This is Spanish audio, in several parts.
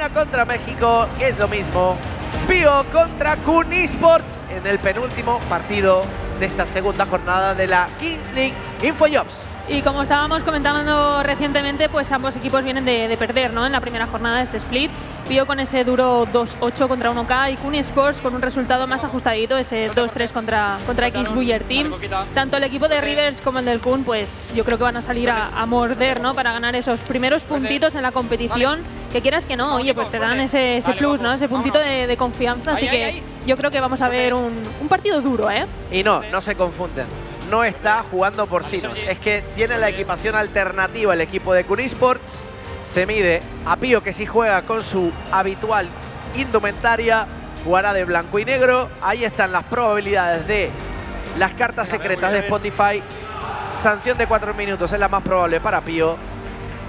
Argentina contra México, que es lo mismo. Pío contra Kunisports en el penúltimo partido de esta segunda jornada de la Kings League InfoJobs. Y como estábamos comentando recientemente, pues ambos equipos vienen de perder, ¿no?, en la primera jornada de este split. Pío con ese duro 2-8 contra 1K y Kunisports con un resultado más ajustadito, ese 2-3 contra X Buyer Team. Tanto el equipo de Rivers como el del Kun, pues yo creo que van a salir a morder, ¿no?, para ganar esos primeros puntitos en la competición. Que quieras que no, oye, pues te dan ese plus, ¿no?, ese puntito de confianza. Así que yo creo que vamos a ver un partido duro, ¿eh? Y no se confunden. No está jugando por Sinos, es que tiene la equipación alternativa el equipo de Kunisports. Se mide a Pío, que sí juega con su habitual indumentaria, jugará de blanco y negro. Ahí están las probabilidades de las cartas secretas de Spotify. Sanción de 4 minutos es la más probable para Pío.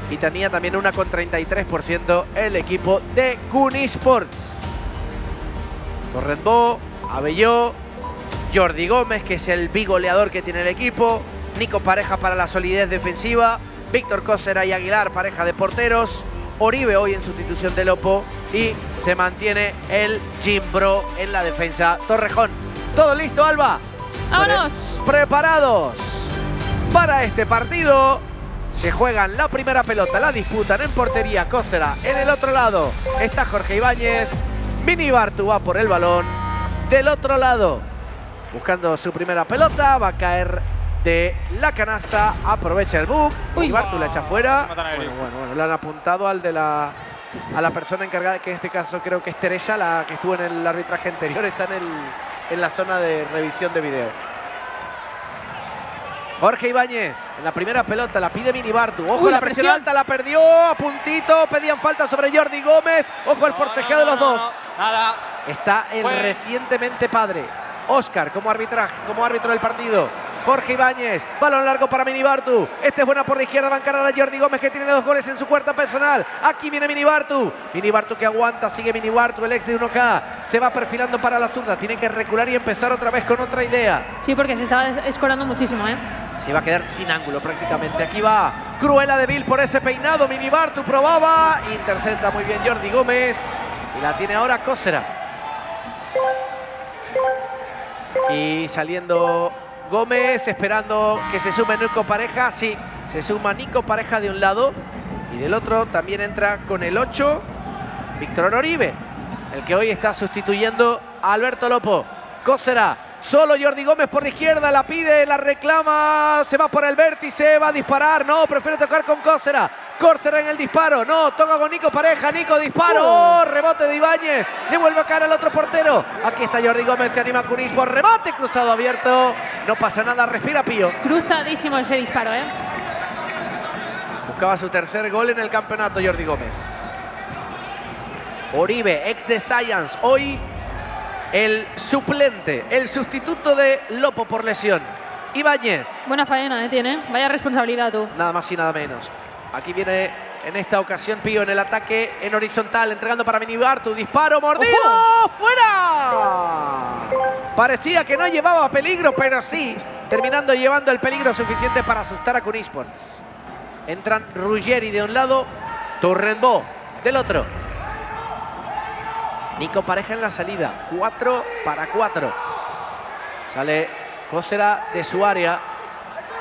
Y tenía también una con 33% el equipo de Kunisports. Torrembó, Abelló, Jordi Gómez, que es el bigoleador que tiene el equipo. Nico Pareja para la solidez defensiva. Víctor Cósera y Aguilar, pareja de porteros. Oribe hoy en sustitución de Lopo. Y se mantiene el Jimbro en la defensa. Torrejón. ¿Todo listo, Alba? ¡Vámonos! Preparados para este partido. Se juegan la primera pelota, la disputan en portería Cósera. En el otro lado está Jorge Ibáñez. Mini Bartu va por el balón. Del otro lado, buscando su primera pelota, va a caer de la canasta, aprovecha el bug. Y Bartu la echa fuera. Bueno, le han apuntado a la persona encargada, que en este caso creo que es Teresa, la que estuvo en el arbitraje anterior, está en la zona de revisión de video. Jorge Ibáñez, en la primera pelota, la pide Mini Bartu. Ojo, la presión alta, la perdió a puntito, pedían falta sobre Jordi Gómez. Ojo al forcejeo de los dos. Nada. Está el recientemente padre Oscar como árbitro del partido. Jorge Ibáñez, balón largo para Mini Bartu. Este es buena por la izquierda, va a encarar a Jordi Gómez, que tiene 2 goles en su cuarta personal. Aquí viene Mini Bartu. Mini Bartu que aguanta, sigue Mini Bartu, el ex de 1K. Se va perfilando para la zurda, tiene que recular y empezar otra vez con otra idea. Sí, porque se estaba escorando muchísimo, ¿eh? Se va a quedar sin ángulo prácticamente. Aquí va Cruella de Vil por ese peinado. Mini Bartu probaba, intercepta muy bien Jordi Gómez. Y la tiene ahora Cósera. Y saliendo Gómez, esperando que se sume Nico Pareja. Sí, se suma Nico Pareja de un lado. Y del otro también entra con el 8, Víctor Oribe, el que hoy está sustituyendo a Alberto Lopo. Cósera, solo Jordi Gómez por la izquierda, la pide, la reclama, se va por el vértice, va a disparar, no, prefiere tocar con Cósera. Cósera en el disparo, no, toca con Nico Pareja, Nico disparo, rebote de Ibáñez, devuelve a caer al otro portero. Aquí está Jordi Gómez, se anima Kunisports, remate cruzado abierto, no pasa nada, respira Pío. Cruzadísimo ese disparo, ¿eh? Buscaba su tercer gol en el campeonato Jordi Gómez. Oribe, ex de Science, hoy el suplente, el sustituto de Lopo por lesión. Ibáñez. Buena faena, tiene. Vaya responsabilidad, tú. Nada más y nada menos. Aquí viene en esta ocasión Pío en el ataque en horizontal, entregando para Mini Bartu. Disparo, mordido. ¡Ojo! ¡Fuera! Parecía que no llevaba peligro, pero sí, terminando llevando el peligro suficiente para asustar a Kunisports. Entran Ruggeri de un lado, Torrembó del otro. Nico Pareja en la salida, 4 para 4. Sale Cósera de su área,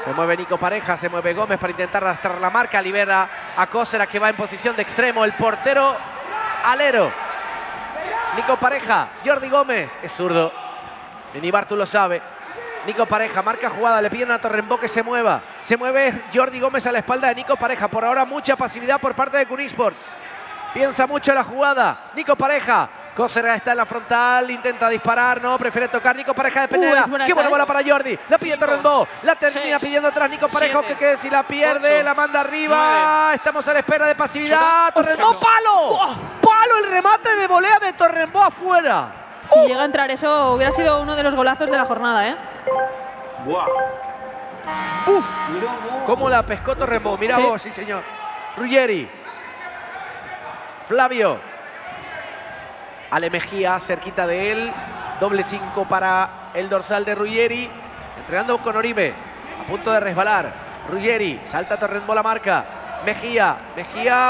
se mueve Nico Pareja, se mueve Gómez para intentar arrastrar la marca, libera a Cósera, que va en posición de extremo, el portero alero. Nico Pareja, Jordi Gómez, es zurdo, Mini Bartu lo sabe. Nico Pareja, marca jugada, le piden a Torrembó que se mueva. Se mueve Jordi Gómez a la espalda de Nico Pareja, por ahora mucha pasividad por parte de Kunisports. Piensa mucho la jugada, Nico Pareja. Cósera está en la frontal, intenta disparar, no, prefiere tocar. Nico Pareja de Penela, qué buena bola para Jordi. La pide Torrembó, la termina pidiendo atrás Nico Pareja, que quede, si la pierde, la manda arriba. Estamos a la espera de pasividad. Torrembó, palo, palo, el remate de volea de Torrembó afuera. Si llega a entrar eso, hubiera sido uno de los golazos de la jornada, ¿eh? Buah. Uf, cómo la pescó Torrembó, mira vos, sí señor. Ruggeri. Flavio, Ale Mejía cerquita de él, doble 5 para el dorsal de Ruggeri, entregando con Oribe, a punto de resbalar, Ruggeri, salta Torrembó la marca, Mejía,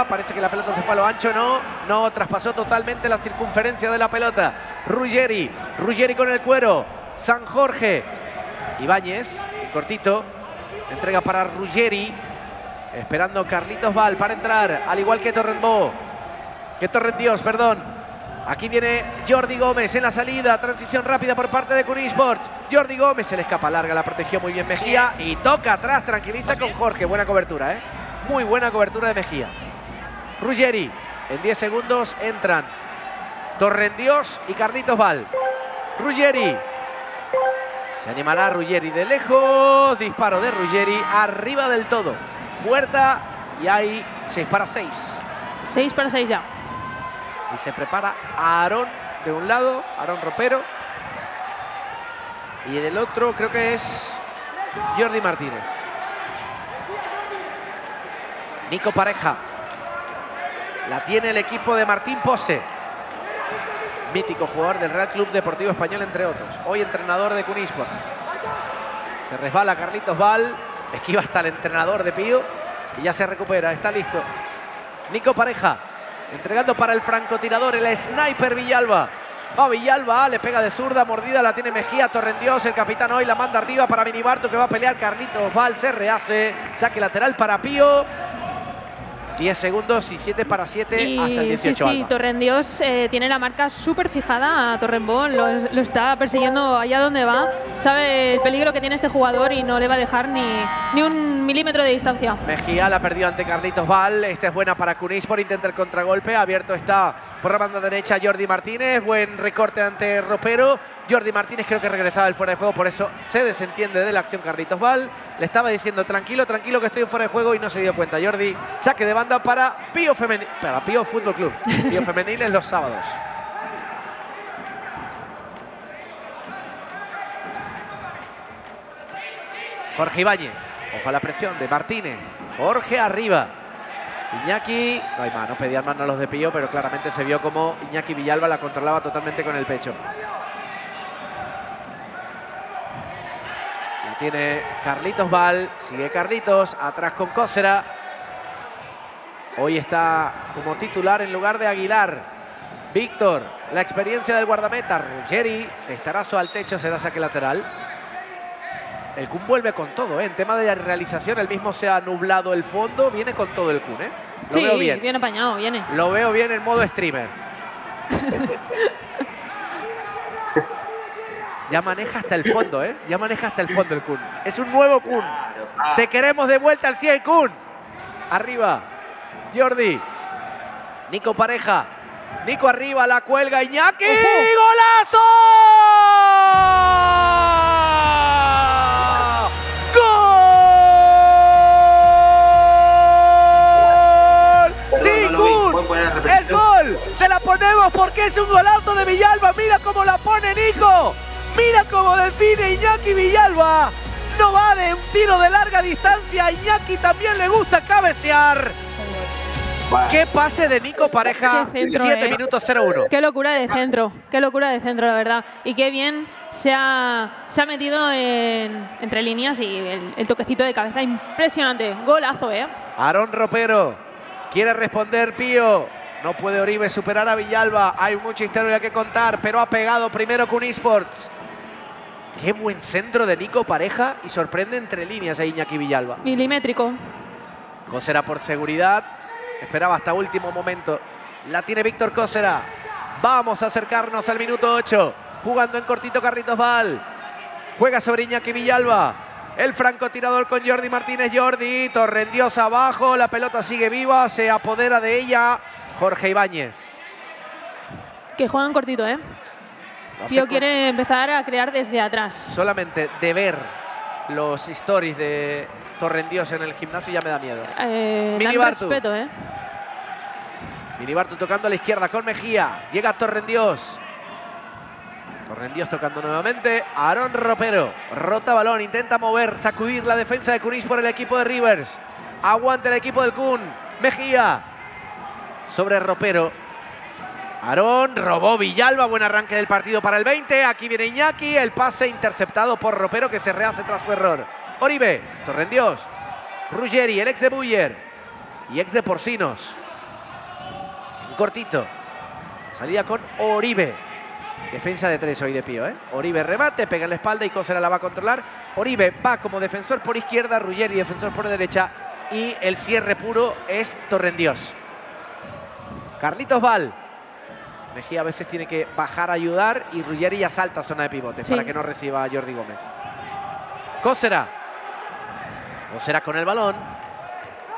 parece que la pelota se fue a lo ancho, no, No, traspasó totalmente la circunferencia de la pelota. Ruggeri. Ruggeri con el cuero. San Jorge. Ibáñez, en cortito. Entrega para Ruggeri. Esperando Carlitos Val para entrar. Al igual que Torrembó. Que Torrendios, perdón. Aquí viene Jordi Gómez en la salida. Transición rápida por parte de Kunisports. Jordi Gómez se le escapa larga. La protegió muy bien Mejía. Y toca atrás. Tranquiliza con Jorge. Buena cobertura, ¿eh? Muy buena cobertura de Mejía. Ruggeri. En 10 segundos entran Torrendios y Carlitos Val. Ruggeri. Se animará Ruggeri de lejos. Disparo de Ruggeri. Arriba del todo. Puerta. Y hay 6 para 6. 6 para 6 ya. Y se prepara Aarón de un lado, Aarón Ropero. Y del otro creo que es Jordi Martínez. Nico Pareja. La tiene el equipo de Martín Pose. Mítico jugador del Real Club Deportivo Español, entre otros. Hoy entrenador de Kunisports. Se resbala Carlitos Val. Esquiva hasta el entrenador de Pío. Y ya se recupera, está listo. Nico Pareja. Entregando para el francotirador, el sniper Villalba. Va Villalba, le pega de zurda, mordida, la tiene Mejía, Torrendios, el capitán hoy, la manda arriba para Mini Bartu, que va a pelear Carlitos Val, se rehace, saque lateral para Pío. 10 segundos y 7 para 7 y hasta el 18. Sí, Alba. Torrendios tiene la marca súper fijada a Torrembó, lo está persiguiendo allá donde va. Sabe el peligro que tiene este jugador y no le va a dejar ni un milímetro de distancia. Mejía la perdió ante Carlitos Val. Esta es buena para Kunispor, intenta el contragolpe. Abierto está por la banda derecha Jordi Martínez. Buen recorte ante Ropero. Jordi Martínez creo que regresaba el fuera de juego, por eso se desentiende de la acción Carlitos Val. Le estaba diciendo tranquilo, tranquilo que estoy en fuera de juego y no se dio cuenta. Jordi, saque de banda. Para Pío Femenil, para Pío Fútbol Club. Pío Femeniles los sábados. Jorge Ibáñez. Ojo a la presión de Martínez. Jorge arriba. Iñaki. No hay mano. Pedían mano a los de Pío, pero claramente se vio como Iñaki Villalba la controlaba totalmente con el pecho. La tiene Carlitos Val. Sigue Carlitos. Atrás con Cósera. Hoy está como titular en lugar de Aguilar. Víctor, la experiencia del guardameta. Ruggeri, testarazo al techo, será saque lateral. El Kun vuelve con todo, ¿eh? En tema de realización, el mismo se ha nublado el fondo. Viene con todo el Kun, ¿eh? Lo sí, veo bien. Bien apañado, viene. Lo veo bien en modo streamer. Ya maneja hasta el fondo, ¿eh? Ya maneja hasta el fondo el Kun. Es un nuevo Kun. Te queremos de vuelta al 100, Kun. Arriba. Jordi, Nico Pareja, Nico arriba, la cuelga Iñaki, ¡golazo! ¡Gol! ¡Sí, Kun! ¡Es gol! ¡Te la ponemos porque es un golazo de Villalba! ¡Mira cómo la pone Nico! ¡Mira cómo define Iñaki Villalba! No va de un tiro de larga distancia, Iñaki también le gusta cabecear. ¡Qué pase de Nico Pareja! 7 minutos 0-1. ¡Qué locura de centro! ¡Qué locura de centro, la verdad! Y qué bien se ha metido entre líneas y el toquecito de cabeza. Impresionante. Golazo, ¿eh? Aarón Ropero. Quiere responder Pío. No puede Oribe superar a Villalba. Hay mucha historia que contar, pero ha pegado primero Kunisports. ¡Qué buen centro de Nico Pareja! Y sorprende entre líneas a Iñaki Villalba. Milimétrico. Cósera por seguridad. Esperaba hasta último momento. La tiene Víctor Cósera. Vamos a acercarnos al minuto 8. Jugando en cortito Carlitos Val. Juega sobre Iñaki Villalba. El francotirador con Jordi Martínez. Jordi, Torrendios abajo. La pelota sigue viva. Se apodera de ella Jorge Ibáñez. Que juegan cortito, ¿eh? Pío quiere empezar a crear desde atrás. Solamente de ver los stories de Torrendios en el gimnasio ya me da miedo. Mini Bartu. Respeto, ¿eh? Mini Bartu tocando a la izquierda con Mejía. Llega Torrendios. Torrendios tocando nuevamente. Aarón Ropero. Rota balón. Intenta mover, sacudir la defensa de Kunis por el equipo de Rivers. Aguanta el equipo del Kun. Mejía. Sobre Ropero. Aarón. Robó Villalba. Buen arranque del partido para el 20. Aquí viene Iñaki. El pase interceptado por Ropero que se rehace tras su error. Oribe, Torrendios, Ruggeri, el ex de Buyer y ex de Porcinos. cortito. Salida con Oribe. Defensa de tres hoy de Pío, ¿eh? Oribe remate, pega en la espalda y Cósera la va a controlar. Oribe va como defensor por izquierda, Ruggeri defensor por derecha. Y el cierre puro es Torrendios. Carlitos Val. Mejía a veces tiene que bajar a ayudar y Ruggeri ya salta a zona de pivotes, sí, para que no reciba a Jordi Gómez. Cósera. Cósera con el balón.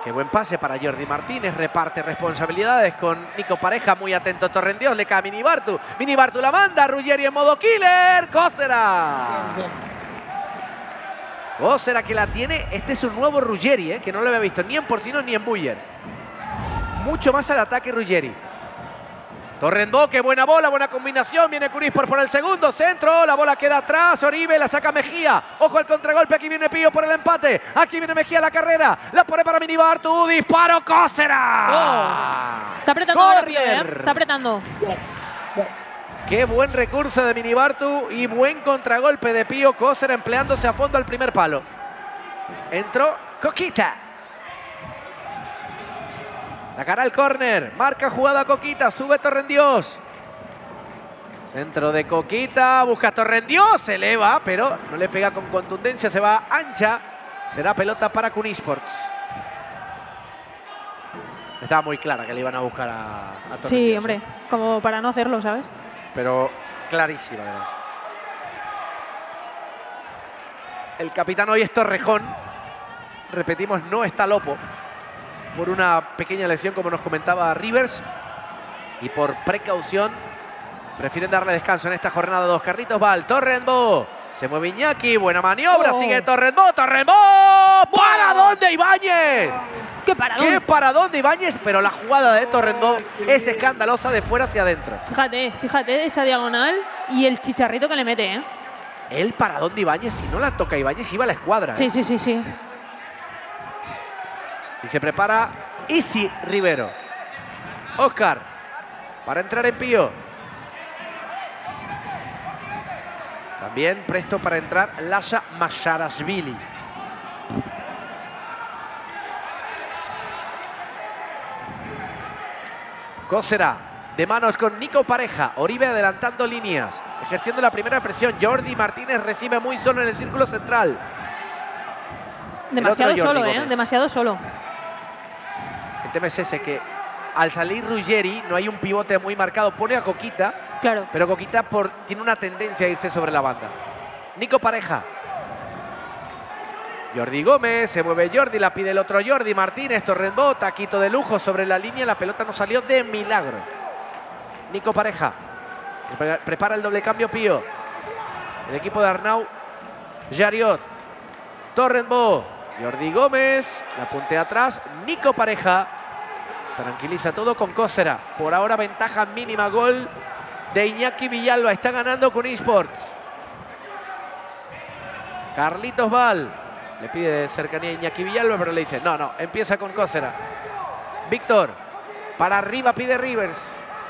Qué buen pase para Jordi Martínez. Reparte responsabilidades con Nico Pareja. Muy atento Torrendios. Le cae a Mini Bartu. Mini Bartu la manda. Ruggeri en modo killer. Cósera. Cósera que la tiene. Este es un nuevo Ruggeri, que no lo había visto ni en Porcino ni en Buyer. Mucho más al ataque Ruggeri. Torrembó, qué buena bola, buena combinación. Viene Kunisports por el segundo, centro. La bola queda atrás, Oribe, la saca Mejía. Ojo al contragolpe, aquí viene Pío por el empate. Aquí viene Mejía la carrera. La pone para Mini Bartu, disparo Cósera. Oh. Está apretando ahora Pío, está apretando. Qué buen recurso de Mini Bartu y buen contragolpe de Pío. Cósera empleándose a fondo al primer palo. Entró Coquita. Sacará el córner. Marca jugada Coquita. Sube Torrendios. Centro de Coquita. Busca Torrendios. Se eleva, pero no le pega con contundencia. Se va ancha. Será pelota para Kunisports. Estaba muy clara que le iban a buscar a Torrendios. Sí, hombre. Como para no hacerlo, ¿sabes? Pero clarísima, además. El capitán hoy es Torrejón. Repetimos, no está Lopo. Por una pequeña lesión, como nos comentaba Rivers, y por precaución prefieren darle descanso en esta jornada 2. Carlitos Val, Torrembó, se mueve Iñaki, buena maniobra, sigue Torrembó, ¿para dónde Ibáñez? ¡Qué paradón! ¡Qué paradón de Ibáñez! Pero la jugada de Torrembó es escandalosa de fuera hacia adentro. Fíjate, fíjate esa diagonal y el chicharrito que le mete, ¿eh? El paradón de Ibáñez, si no la toca Ibáñez, iba a la escuadra, ¿eh? Sí, sí, sí, sí. Y se prepara Isi Rivero. Oscar para entrar en Pío. También presto para entrar Lasha Masharashvili. Cósera de manos con Nico Pareja. Oribe adelantando líneas, ejerciendo la primera presión. Jordi Martínez recibe muy solo en el círculo central. Demasiado solo, ¿eh? Demasiado solo. El tema es ese, que al salir Ruggeri no hay un pivote muy marcado. Pone a Coquita, claro, pero Coquita tiene una tendencia a irse sobre la banda. Nico Pareja. Jordi Gómez, se mueve Jordi, la pide el otro Jordi Martínez, Torrembó, taquito de lujo sobre la línea. La pelota no salió de milagro. Nico Pareja. Prepara el doble cambio Pío. El equipo de Arnau, Jariot, Torrembó. Jordi Gómez, la puntea atrás, Nico Pareja, tranquiliza todo con Cósera. Por ahora ventaja mínima, gol de Iñaki Villalba, está ganando Kunisports. Carlitos Val, le pide cercanía a Iñaki Villalba, pero le dice, no, no, empieza con Cósera. Víctor, para arriba pide Rivers,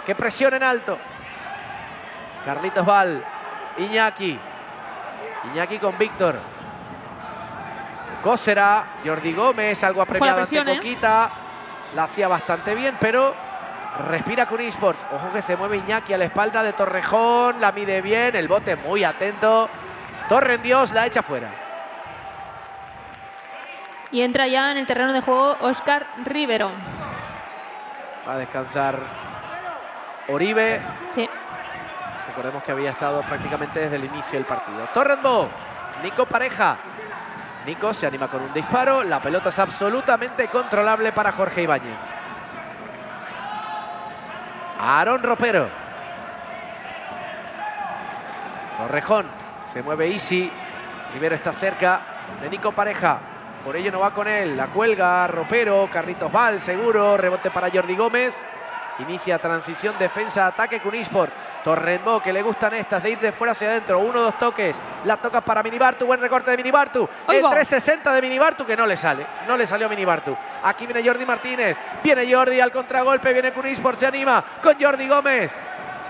que presione en alto. Carlitos Val, Iñaki, Iñaki con Víctor. Cósera, Jordi Gómez, algo apremiado ante Coquita. La hacía bastante bien, pero respira Kunisports. Ojo que se mueve Iñaki a la espalda de Torrejón. La mide bien, el bote muy atento. Torrendios la echa fuera. Y entra ya en el terreno de juego Oscar Rivero. Va a descansar Oribe. Sí. Recordemos que había estado prácticamente desde el inicio del partido. Torrembó, Nico Pareja. Nico se anima con un disparo. La pelota es absolutamente controlable para Jorge Ibáñez. Aarón Ropero. Torrejón. Se mueve Isi. Rivero está cerca de Nico Pareja. Por ello no va con él. La cuelga Ropero. Carlitos Val seguro. Rebote para Jordi Gómez. Inicia transición, defensa, ataque Kunisports. Torrembó, que le gustan estas de ir de fuera hacia adentro. Uno, dos toques. La toca para Mini Bartu. Buen recorte de Mini Bartu. El 360 de Mini Bartu que no le sale. No le salió Mini Bartu. Aquí viene Jordi Martínez. Viene Jordi al contragolpe. Viene Kunisports. Se anima con Jordi Gómez.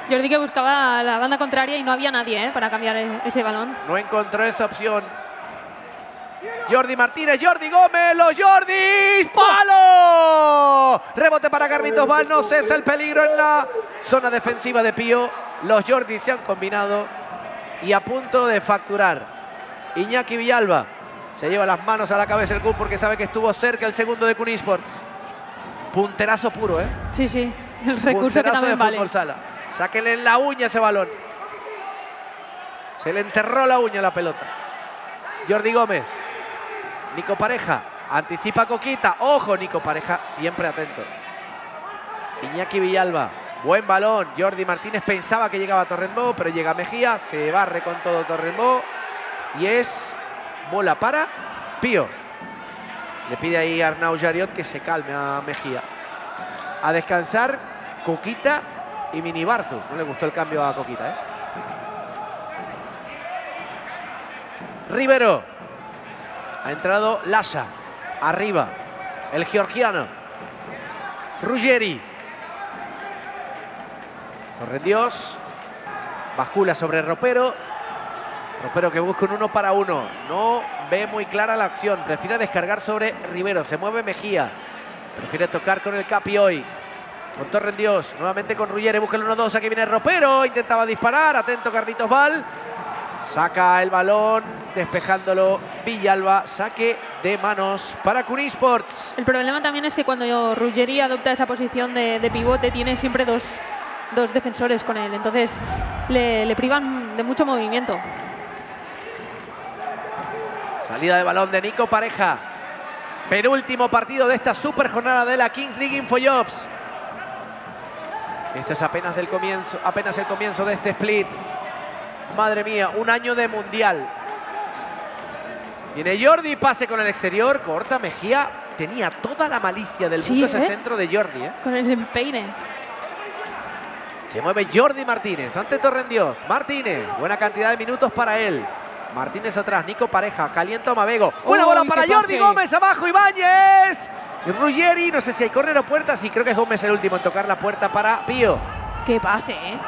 Jordi que buscaba a la banda contraria y no había nadie para cambiar ese balón. No encontró esa opción. Jordi Martínez, Jordi Gómez, los Jordis, ¡palo! Rebote para Carlitos Val, no cesa el peligro en la zona defensiva de Pío. Los Jordis se han combinado y a punto de facturar. Iñaki Villalba se lleva las manos a la cabeza el Kun porque sabe que estuvo cerca el segundo de Kunisports. Punterazo puro, ¿eh? Sí, sí, el recurso que también vale. Sáquenle en la uña ese balón. Se le enterró la uña a la pelota. Jordi Gómez. Nico Pareja. Anticipa a Coquita. Ojo, Nico Pareja. Siempre atento. Iñaki Villalba. Buen balón. Jordi Martínez pensaba que llegaba a Torrembó, pero llega Mejía. Se barre con todo Torrembó. Y es bola para Pío. Le pide ahí a Arnau Jariot que se calme a Mejía. A descansar Coquita y Mini Bartu. No le gustó el cambio a Coquita, ¿eh? Rivero. Ha entrado Lasha. Arriba. El georgiano. Ruggeri. Torrendios. Bascula sobre Ropero. Ropero que busca un 1 para 1. No ve muy clara la acción. Prefiere descargar sobre Rivero. Se mueve Mejía. Prefiere tocar con el Capi hoy. Con Torrendios. Nuevamente con Ruggeri. Busca el 1-2. Aquí viene Ropero. Intentaba disparar. Atento Carlitos Val. Saca el balón, despejándolo Villalba. Saque de manos para Kunisports. El problema también es que cuando Ruggeri adopta esa posición de pivote, tiene siempre dos defensores con él. Entonces le privan de mucho movimiento. Salida de balón de Nico Pareja. Penúltimo partido de esta super jornada de la Kings League InfoJobs. Esto es apenas el comienzo de este split. Madre mía, un año de mundial. Viene Jordi, pase con el exterior. Corta Mejía. Tenía toda la malicia del mundo ese centro de Jordi, ¿eh? Con el empeine. Se mueve Jordi Martínez. Ante Torrendios. Martínez. Buena cantidad de minutos para él. Martínez atrás. Nico Pareja. Calienta Omavego. Buena bola para Jordi Gómez. Abajo Ibáñez. Ruggeri. No sé si hay córner o puerta. Sí, creo que es Gómez el último en tocar la puerta para Pío. Que pase, ¿eh?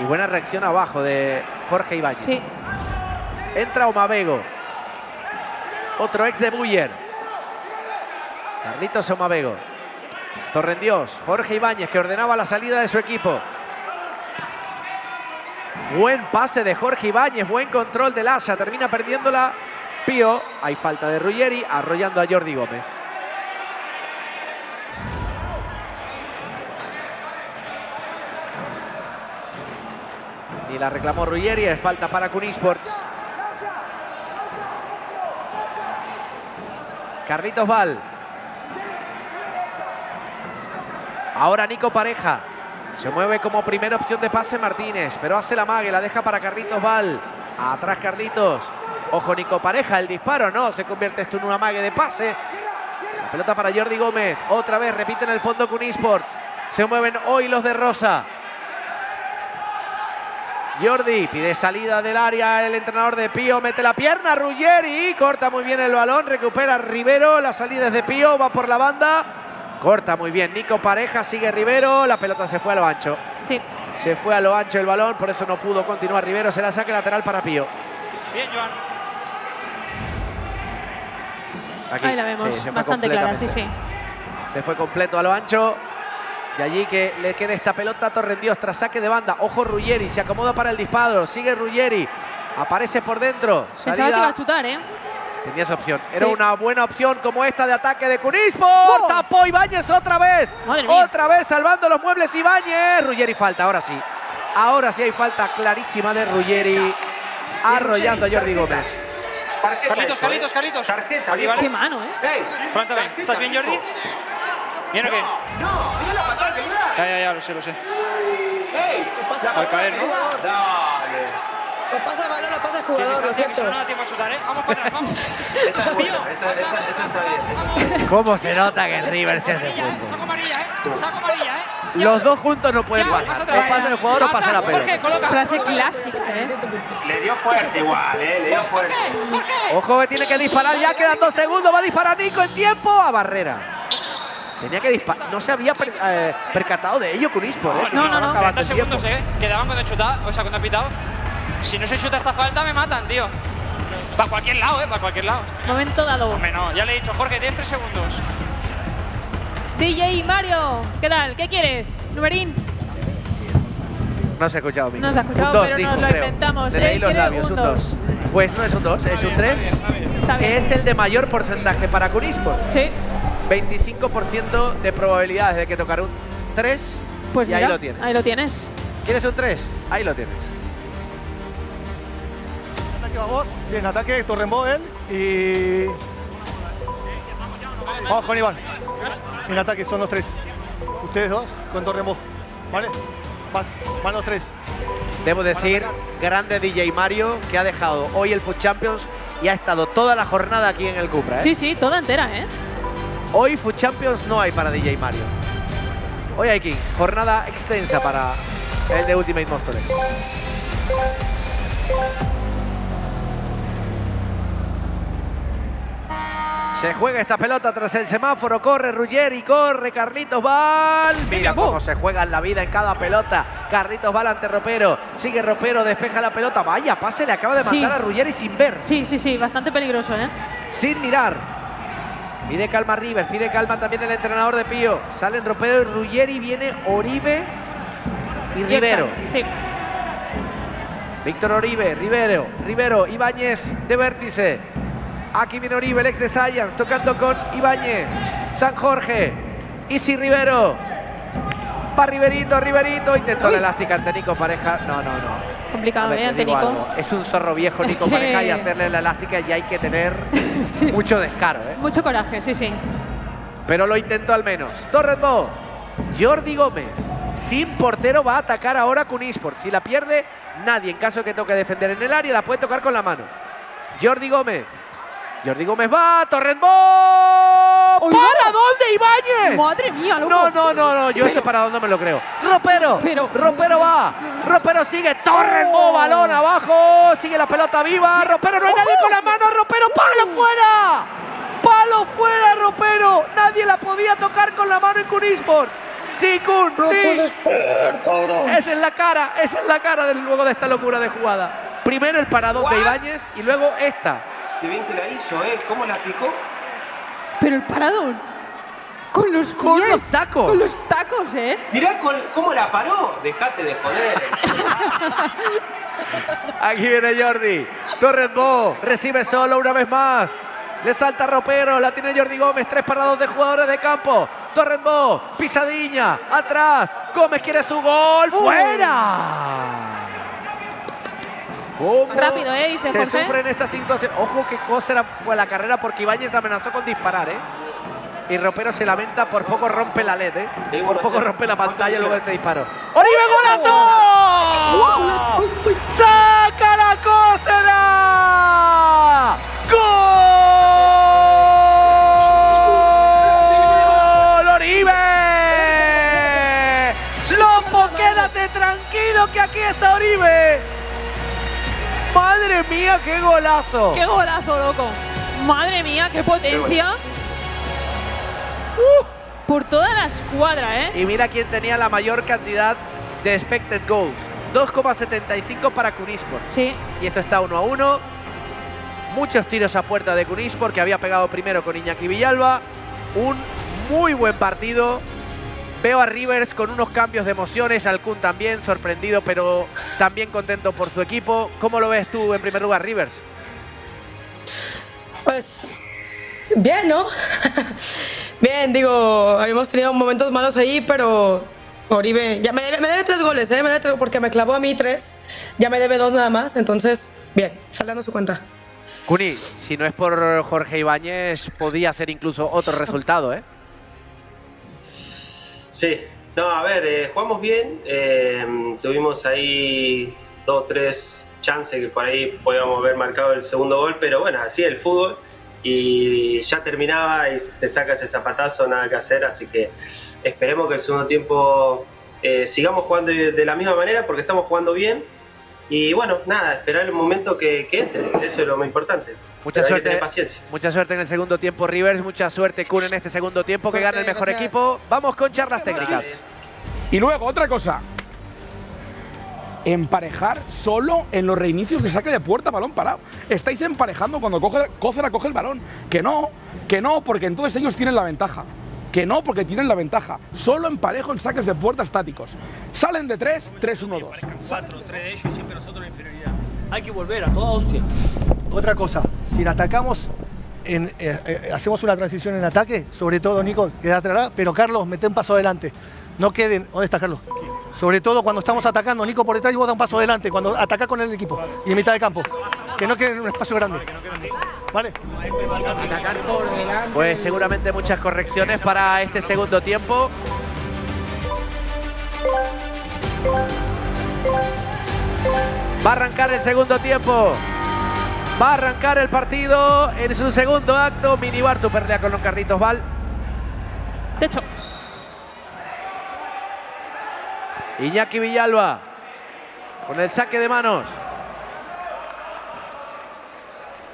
Y buena reacción abajo de Jorge Ibáñez. Sí. Entra Omavego. Otro ex de Buyer. Carlitos Omavego. Torrendios. Jorge Ibáñez que ordenaba la salida de su equipo. Buen pase de Jorge Ibáñez. Buen control de Lasha. Termina perdiéndola Pío. Hay falta de Ruggeri arrollando a Jordi Gómez. Y la reclamó Ruggeri, es falta para Kunisports. Carlitos Val. Ahora Nico Pareja. Se mueve como primera opción de pase Martínez, pero hace la mague, la deja para Carlitos Val. Atrás Carlitos. Ojo Nico Pareja, el disparo no, se convierte esto en una mague de pase. La pelota para Jordi Gómez. Otra vez repiten el fondo Kunisports. Se mueven hoy los de rosa. Jordi pide salida del área, el entrenador de Pío mete la pierna, Ruggeri corta muy bien el balón, recupera Rivero, la salida es de Pío, va por la banda, corta muy bien Nico Pareja, sigue Rivero, la pelota se fue a lo ancho. Sí. Se fue a lo ancho el balón, por eso no pudo continuar Rivero, se la saque lateral para Pío. Bien, Joan. Aquí. Ahí la vemos, sí, bastante clara, sí, sí. Se fue completo a lo ancho. Y allí que le quede esta pelota a Torrendios tras saque de banda. Ojo Ruggeri, se acomoda para el disparo. Sigue Ruggeri, aparece por dentro. Pensaba que iba a chutar, ¿eh? Tenía esa opción. Era una buena opción como esta de ataque de Kunisports. Tapó Ibáñez otra vez. Otra vez salvando los muebles Ibáñez. Ruggeri falta, ahora sí. Ahora sí hay falta clarísima de Ruggeri. Arrollando a Jordi Gómez. Carlitos, Carlitos, Carlitos. Tarjeta, qué mano, ¿eh? ¿Estás bien, Jordi? ¿Bien o qué? No, mira la patada que le da. Ya, lo sé, lo sé. ¡Ey! Al caer, ¿no? Dale. Lo pasa el balón, lo pasa el jugador, lo siento. No da tiempo a chutar, ¿eh? Vamos para atrás, vamos. Esa es buena, esa está bien. ¿Cómo se nota que el Rivers es de fútbol? Saco amarilla, ¿eh? Saco amarilla, ¿eh? Los dos juntos no pueden pasar. O pasa el jugador o pasa la pelota. Frase clásica, ¿eh? Le dio fuerte igual, ¿eh? Le dio fuerte. Ojo, que tiene que disparar ya. Quedan 2 segundos. Va a disparar Nico en tiempo a barrera. Tenía que disparar. No se había percatado de ello Kunisports, ¿eh? No. 30 segundos, ¿eh? Quedaban cuando he chutado, o sea, cuando he pitado. Si no se chuta esta falta, me matan, tío. Para cualquier lado, para cualquier lado. Momento dado. Hombre, no, ya le he dicho, Jorge, tienes 3 segundos. DJ Mario, ¿qué tal? ¿Qué quieres? Numerín. No se ha escuchado, Miguel. No se ha escuchado, pero dijo, nos lo inventamos. De ahí los labios, un 2. Pues no es un 2, es un 3, que es el de mayor porcentaje para Kunisports. Sí. 25% de probabilidades de que tocar un 3, pues y mira, ahí lo tienes. Ahí lo tienes. ¿Quieres un 3? Ahí lo tienes. Ataque a vos. Sí, en ataque, Torrembó él y... Vamos con Iván. En ataque son los 3. Ustedes dos con Torrembó. ¿Vale? Van los 3. Debo decir, grande DJ Mario, que ha dejado hoy el FUT Champions y ha estado toda la jornada aquí en el Cupra, ¿eh? Sí, sí, toda entera, ¿eh? Hoy FUT Champions no hay para DJ Mario. Hoy hay Kings. Jornada extensa para el de Ultimate Monsters. Se juega esta pelota tras el semáforo, corre Ruggeri, corre Carlitos Val. Mira cómo se juega en la vida en cada pelota. Carlitos Val ante Ropero, sigue Ropero, despeja la pelota. Vaya pase, le acaba de mandar a Ruggeri sin ver. Sí, sí, sí, bastante peligroso, ¿eh? Sin mirar. Pide calma Rivers, pide calma también el entrenador de Pío. Salen Ropero y Ruggeri, viene Oribe y Rivero. Sí. Víctor Oribe, Rivero, Ibáñez de vértice. Aquí viene Oribe, el ex de Science, tocando con Ibáñez. San Jorge, Isi Rivero. Para Riverito, Intentó la elástica ante Nico Pareja. No. Complicado, ver, ante Nico. Algo. Es un zorro viejo Nico Pareja y hacerle la elástica ya hay que tener mucho descaro, ¿eh? Mucho coraje, sí, sí. Pero lo intentó al menos. Torrembó, Jordi Gómez, sin portero, va a atacar ahora Kunisports. Si la pierde, nadie, en caso que toque defender en el área, la puede tocar con la mano. Jordi Gómez. Jordi Gómez va, Torrembó. ¡Paradón de Ibáñez! ¡Madre mía, loco! No, yo esto para dónde me lo creo. ¡Ropero! ¡Ropero va! ¡Ropero sigue! ¡Torrembó, balón abajo! ¡Sigue la pelota viva! ¡Ropero, no hay nadie con la mano! ¡Ropero, palo fuera! ¡Palo fuera, Ropero! Nadie la podía tocar con la mano en Kunisports. ¡Sí, Kun! ¡Sí! ¡Esa es la cara! ¡Esa es la cara luego de esta locura de jugada! Primero el paradón de Ibáñez y luego esta. Qué bien que la hizo, ¿eh? ¿Cómo la picó? Pero el paradón. Con los pies. Con los tacos. Con los tacos, ¿eh? Mirá cómo la paró. Dejate de joder. Aquí viene Jordi. Torrembó recibe solo una vez más. Le salta Ropero. La tiene Jordi Gómez. 3 parados de jugadores de campo. Torrembó. Pisadiña. Atrás. Gómez quiere su gol. ¡Fuera! ¿Cómo rápido, dice se Jorge? Sufre en esta situación? Ojo que Cósera fue a la carrera porque Ibáñez amenazó con disparar, Y Ropero se lamenta, por poco rompe la LED, Sí, por poco rompe la pantalla luego de ese disparo. ¡Oribe, golazo! ¡Saca la Cósera! ¡Gol! ¡Oribe! ¡Loco, quédate tranquilo que aquí está Oribe! ¡Madre mía, qué golazo! ¡Qué golazo, loco! ¡Madre mía, qué potencia! Por toda la escuadra, ¿eh? Y mira quién tenía la mayor cantidad de expected goals. 2,75 para Kunisports. Sí. Y esto está 1-1. Muchos tiros a puerta de Kunisports, que había pegado primero con Iñaki Villalba. Un muy buen partido. Veo a Rivers con unos cambios de emociones, al Kun también, sorprendido, pero también contento por su equipo. ¿Cómo lo ves tú en primer lugar, Rivers? Pues bien, ¿no? Bien, digo, habíamos tenido momentos malos ahí, pero Oribe ya me debe 3 goles, ¿eh? Me debe 3, porque me clavó a mí 3, ya me debe 2 nada más, entonces, bien, saldando su cuenta. Kuni, si no es por Jorge Ibáñez, podía ser incluso otro resultado, ¿eh? Sí, no, a ver, jugamos bien, tuvimos ahí 2 o 3 chances que por ahí podíamos haber marcado el segundo gol, pero bueno, así es el fútbol y ya terminaba y te sacas ese zapatazo, nada que hacer, así que esperemos que el segundo tiempo sigamos jugando de la misma manera porque estamos jugando bien y bueno, nada, esperar el momento que entre, eso es lo más importante. Mucha suerte, mucha suerte en el segundo tiempo, Rivers. Mucha suerte, Kun, en este segundo tiempo. Que gane el mejor equipo. Vamos con charlas técnicas. Y luego, otra cosa. emparejar solo en los reinicios de saque de puerta, balón parado. Estáis emparejando cuando Cósera coge el balón. Que no, porque entonces ellos tienen la ventaja. Que no, porque tienen la ventaja. Solo emparejo en saques de puerta estáticos. Salen de 3, 3, 1, 2. 4, 3 de ellos, siempre nosotros en inferioridad. Hay que volver a toda hostia. Otra cosa, si la atacamos, hacemos una transición en ataque, sobre todo Nico, queda atrás, pero Carlos, mete un paso adelante. No queden. ¿Dónde está Carlos? Sobre todo cuando estamos atacando, Nico por detrás y vos da un paso adelante, cuando ataca con el equipo y en mitad de campo. Que no quede en un espacio grande. ¿Vale? Pues seguramente muchas correcciones para este segundo tiempo. Va a arrancar el segundo tiempo. Va a arrancar el partido en su segundo acto. Mini Bartu pelea con los Carlitos Val. Techo. Iñaki Villalba con el saque de manos.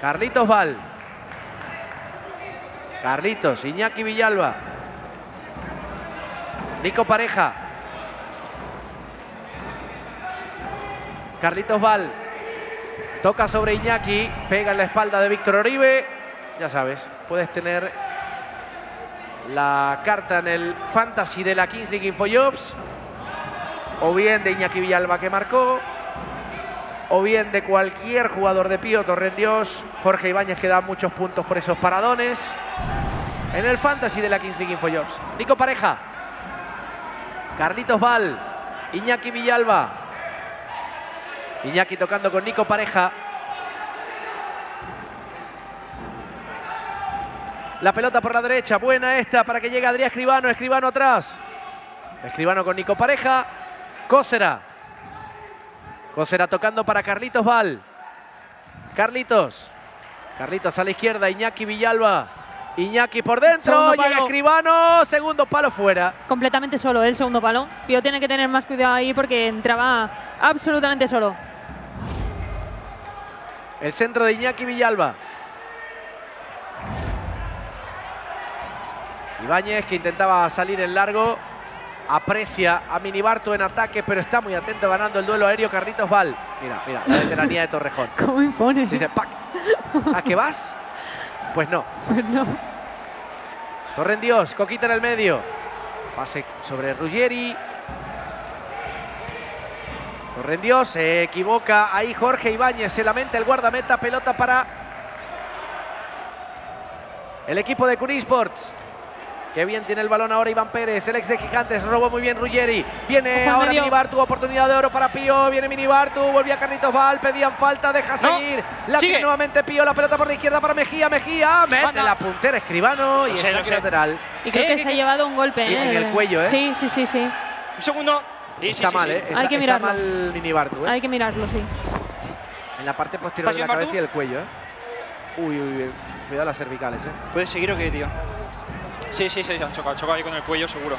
Carlitos Val. Carlitos, Iñaki Villalba. Nico Pareja. Carlitos Val. Toca sobre Iñaki. Pega en la espalda de Víctor Oribe. Ya sabes, puedes tener la carta en el Fantasy de la Kings League InfoJobs. O bien de Iñaki Villalba que marcó, o bien de cualquier jugador de Pío, Torrendios, Jorge Ibáñez, que da muchos puntos por esos paradones. En el Fantasy de la Kings League InfoJobs. Nico Pareja, Carlitos Val, Iñaki Villalba. Iñaki tocando con Nico Pareja. La pelota por la derecha, buena esta para que llegue Adrián Escribano, Escribano atrás. Escribano con Nico Pareja. Cósera. Cósera tocando para Carlitos Val. Carlitos. Carlitos a la izquierda. Iñaki Villalba. Iñaki por dentro. Llega Escribano. Segundo palo fuera. Completamente solo el segundo palo. Pío tiene que tener más cuidado ahí porque entraba absolutamente solo. El centro de Iñaki Villalba. Ibáñez, que intentaba salir en largo. Aprecia a Mini Bartu en ataque, pero está muy atento ganando el duelo aéreo Carlitos Val. Mira, mira, la veteranía de Torrejón. ¿Cómo impone? Dice, ¡pac! ¿A qué vas? Pues no. Pues no. Torrendios, Coquita en el medio. Pase sobre Ruggeri. Torrendios se equivoca. Ahí Jorge Ibáñez se lamenta el guardameta. Pelota para el equipo de Kunisports. Qué bien tiene el balón ahora Iván Pérez, el ex de Gigantes, robó muy bien Ruggeri. Viene ahora Mini Bartu, oportunidad de oro para Pío, viene Mini Bartu, volvía Carlitos Val, pedían falta, deja seguir. La tiene nuevamente Pío, la pelota por la izquierda para Mejía, Mejía, mete la puntera Escribano y el saque lateral. Y creo que se ha llevado un golpe, sí, en el cuello, ¿eh? Sí, sí, sí, sí. Un segundo. Sí, está mal, ¿eh? Hay que mirarlo. Está mal Mini Bartu, ¿eh? Hay que mirarlo, sí. En la parte posterior de la cabeza y el cuello, ¿eh? Uy, uy, uy, cuidado las cervicales, ¿eh? ¿Puedes seguir o qué, tío? Sí, sí, sí, se han chocado ahí con el cuello, seguro.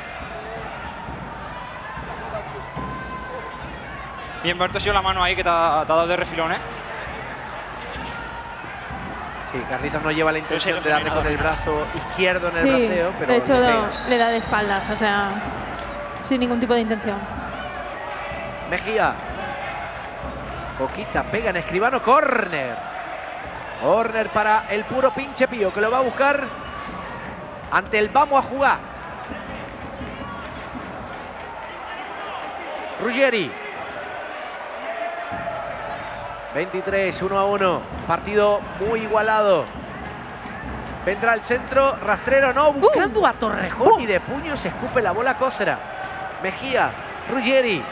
Bien, Bartu, ha sido la mano ahí que te ha dado de refilón, ¿eh? Sí, Carlitos no lleva la intención de darle con el brazo izquierdo en el braceo, pero de hecho le da de espaldas, o sea, sin ningún tipo de intención. Mejía. Coquita, pega en Escribano, córner. Córner para el puro pinche Pío, que lo va a buscar ante el vamos a jugar. Ruggeri. 23, 1-1. Partido muy igualado. Vendrá el centro, rastrero no, buscando a Torrejón y de puño se escupe la bola Cósera. Mejía, Ruggeri.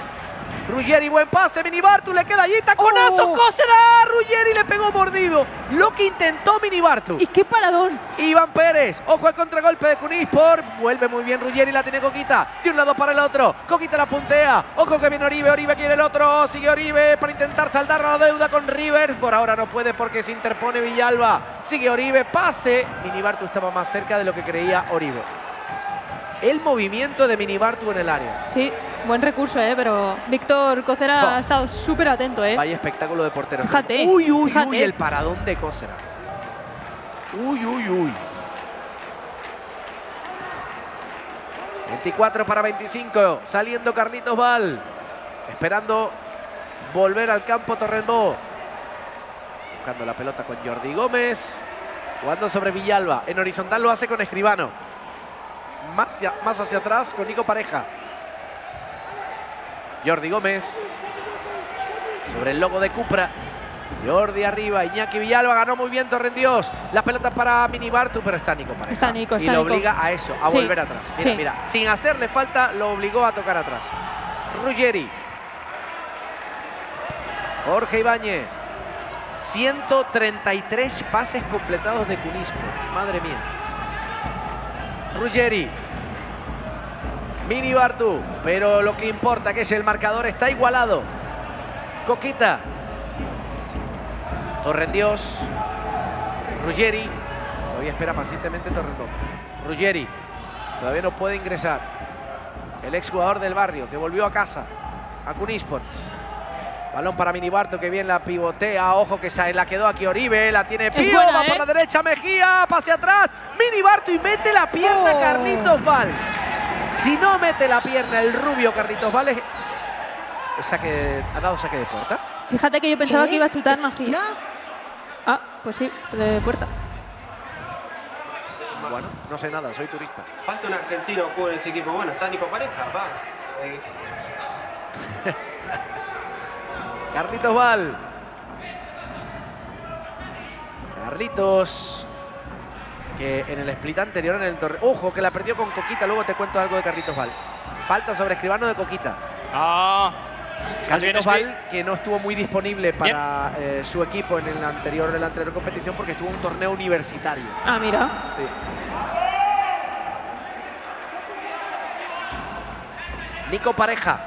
Ruggeri, buen pase, Mini Bartu, le queda allí, taconazo, Cósera, Ruggeri le pegó mordido, lo que intentó Mini Bartu. ¡Y qué paradón! Iván Pérez, ojo al contragolpe de Kunisport, vuelve muy bien Ruggeri, la tiene Coquita, de un lado para el otro, Coquita la puntea, ojo que viene Oribe, Oribe quiere el otro, sigue Oribe para intentar saldar la deuda con Rivers, por ahora no puede porque se interpone Villalba, sigue Oribe, pase, Mini Bartu estaba más cerca de lo que creía Oribe. El movimiento de Mini Bartu en el área. Sí, buen recurso, pero Víctor Cósera ha estado súper atento, ¿eh? Hay espectáculo de porteros. Fíjate. Uy, uy, fíjate. Uy, el paradón de Cósera. Uy, uy, uy. 24 para 25. Saliendo Carlitos Val. Esperando volver al campo Torrembó. Buscando la pelota con Jordi Gómez. Jugando sobre Villalba. En horizontal lo hace con Escribano. Más hacia atrás con Nico Pareja. Jordi Gómez. Sobre el logo de Cupra. Jordi arriba, Iñaki Villalba, ganó muy bien Torrendios. La pelota para Mini Bartu, pero está Nico Pareja. Está Nico, está y lo obliga Nico a eso, a volver atrás. Mira, mira, sin hacerle falta, lo obligó a tocar atrás. Ruggeri. Jorge Ibáñez. 133 pases completados de Kunisports. Madre mía. Ruggeri. Mini Bartu, pero lo que importa que es el marcador, está igualado. Coquita. Torrendios, Ruggeri, todavía espera pacientemente Torrendó. Ruggeri, todavía no puede ingresar. El exjugador del barrio que volvió a casa, a Kunisports. Balón para Mini Bartu, que bien la pivotea. Ojo que la quedó aquí Oribe, la tiene Pío, buena, va por la derecha Mejía, pase atrás. Mini Bartu y mete la pierna Carlitos Val. Si no mete la pierna el rubio Carlitos Val, ha dado saque de puerta. Fíjate que yo pensaba que iba a chutar Magis. No. Ah, pues sí, de puerta. Bueno, no sé nada, soy turista. Falta un argentino por ese equipo. Bueno, está Nico Pareja, va. Carlitos Val. Carlitos. Que en el split anterior, en el torre. Ojo, que la perdió con Coquita. Luego te cuento algo de Carlitos Val. Falta sobre Escribano de Coquita. Ah. Carlitos Val, que no estuvo muy disponible para su equipo en la anterior competición porque estuvo en un torneo universitario. Ah, mira. Sí. Nico Pareja,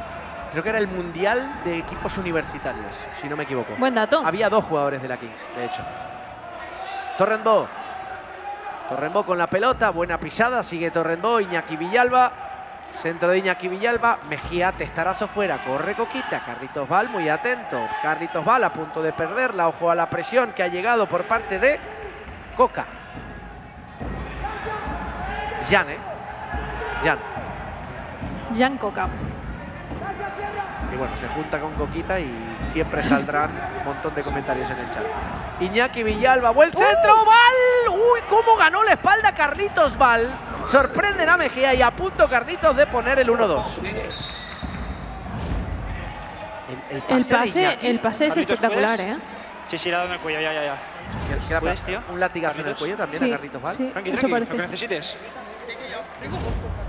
creo que era el mundial de equipos universitarios, si no me equivoco. Buen dato. Había dos jugadores de la Kings, de hecho. Torrembó. Torrembó con la pelota, buena pisada, sigue Torrembó, Iñaki Villalba. Centro de Iñaki Villalba, Mejía, testarazo fuera, corre Coquita, Carlitos Val muy atento. Carlitos Val a punto de perderla, ojo a la presión que ha llegado por parte de Coca. Jan Coca. Y bueno, se junta con Coquita y siempre saldrán un montón de comentarios en el chat. Iñaki Villalba, buen centro, Val. Uy, cómo ganó la espalda Carlitos Val. Sorprenden a Mejía y a punto Carlitos de poner el 1-2. El pase es espectacular, ¿eh? Sí, sí, le ha dado en el cuello, ya. Un latigazo en el cuello también a Carlitos Val. Sí, tranqui, lo que necesites.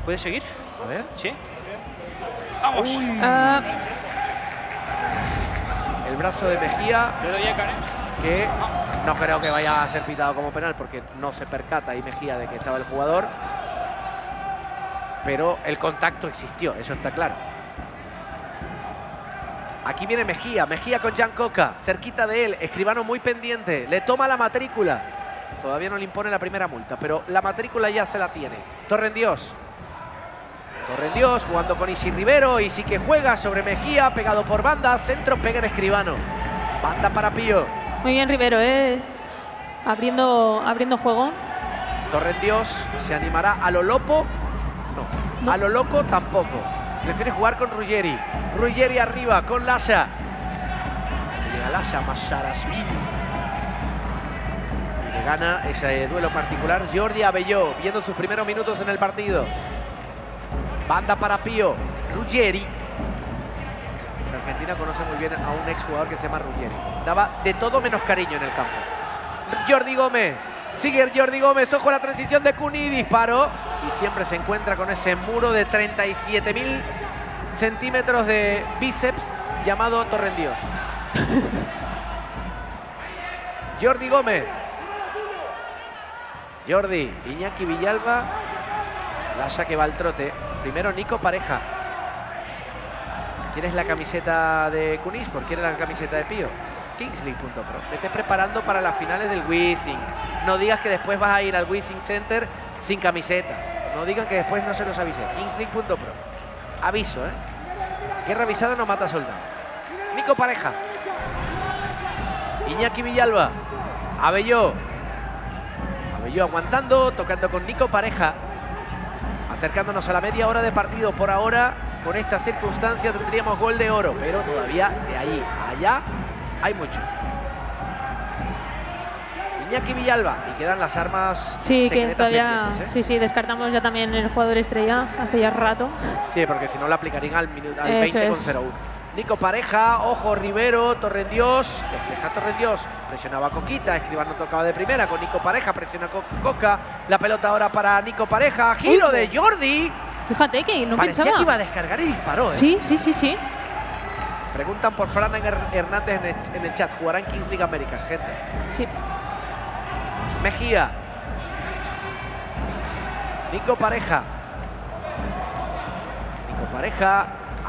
¿Puedes seguir? A ver. Sí. ¡Vamos! El brazo de Mejía, que no creo que vaya a ser pitado como penal porque no se percata ahí Mejía de que estaba el jugador. Pero el contacto existió, eso está claro. Aquí viene Mejía, Mejía con Jan Coca, cerquita de él, Escribano muy pendiente, le toma la matrícula. Todavía no le impone la primera multa, pero la matrícula ya se la tiene. Torrendios. Torrendios jugando con Isi Rivero, Isi que juega sobre Mejía, pegado por banda, centro, pega en Escribano. Banda para Pío. Muy bien Rivero, abriendo juego. Torrendios se animará a lo Lopo, no, a lo loco tampoco. Prefiere jugar con Ruggeri. Ruggeri arriba con Lasha. Llega Lasha Masharashvili. Y le gana ese duelo particular Jordi Abelló, viendo sus primeros minutos en el partido. Banda para Pío, Ruggeri. En Argentina conoce muy bien a un exjugador que se llama Ruggeri. Daba de todo menos cariño en el campo. Jordi Gómez, sigue Jordi Gómez, ojo a la transición de Kuni, disparó. Y siempre se encuentra con ese muro de 37.000 centímetros de bíceps llamado Torrendios. Jordi Gómez. Jordi, Iñaki Villalba. Lasha que va al trote. Primero Nico Pareja. ¿Quieres la camiseta de Kunisports? ¿Quieres la camiseta de Pío? Kingsleague.pro. Vete preparando para las finales del Wissing. No digas que después vas a ir al Wissing Center sin camiseta. No digan que después no se los avise. Kingsleague.pro. Aviso, ¿eh? Guerra avisada no mata soldado. Nico Pareja. Iñaki Villalba. Abelló. Abelló aguantando, tocando con Nico Pareja. Acercándonos a la media hora de partido por ahora, con esta circunstancia tendríamos gol de oro, pero todavía de ahí a allá hay mucho. Iñaki Villalba, y quedan las armas secretas que todavía, ¿eh? Sí, descartamos ya también el jugador estrella hace ya rato. Sí, porque si no lo aplicarían al 20 con 0-1. Nico Pareja, ojo Rivero, Torrendios, despeja Torrendios, presionaba Coquita, Escribano tocaba de primera con Nico Pareja, presiona Coca, la pelota ahora para Nico Pareja, giro de Jordi. Fíjate que no parecía pensaba que iba a descargar y disparó, ¿eh? Sí. Preguntan por Fran Hernández en el chat, ¿jugarán Kings League Américas, gente? Sí. Mejía, Nico Pareja,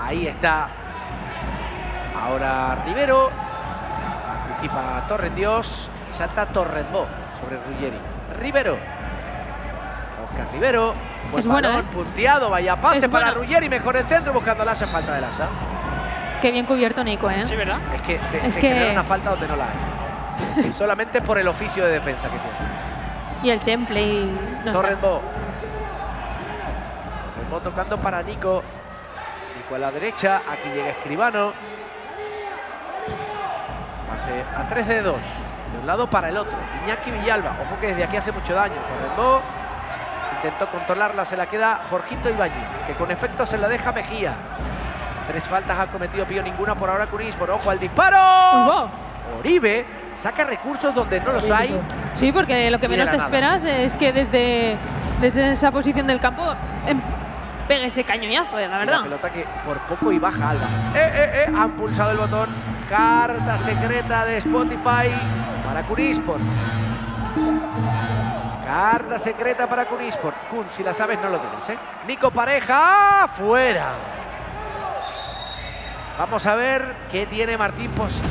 ahí está. Ahora Rivero, participa Torrendios, salta Torrembó sobre Ruggeri. Rivero, Oscar Rivero, buen balón, punteado, vaya pase para Ruggeri, mejor el centro, buscando a Lasha, falta de Lasha. Qué bien cubierto Nico, ¿eh? Sí, ¿verdad? Es que te genera una falta donde no la hay. Solamente por el oficio de defensa que tiene. Y el temple y... No Torrembó. Torrembó tocando para Nico. Nico a la derecha, aquí llega Escribano. Pase a 3 de 2, de un lado para el otro. Iñaki Villalba, ojo que desde aquí hace mucho daño. Torrembó intentó controlarla, se la queda Jorgito Ibáñez, que con efecto se la deja Mejía. 3 faltas ha cometido Pío, ninguna por ahora Kunisports. Ojo al disparo. Oribe saca recursos donde no los hay. Sí, porque lo que menos te esperas es que desde esa posición del campo pegue ese cañonazo, la verdad. La pelota que por poco y baja Alba. Han pulsado el botón. Carta secreta de Spotify para Kunisports. Carta secreta para Kunisports. Kun, si la sabes, no lo digas, ¿eh? Nico Pareja, fuera. Vamos a ver qué tiene Martín Post.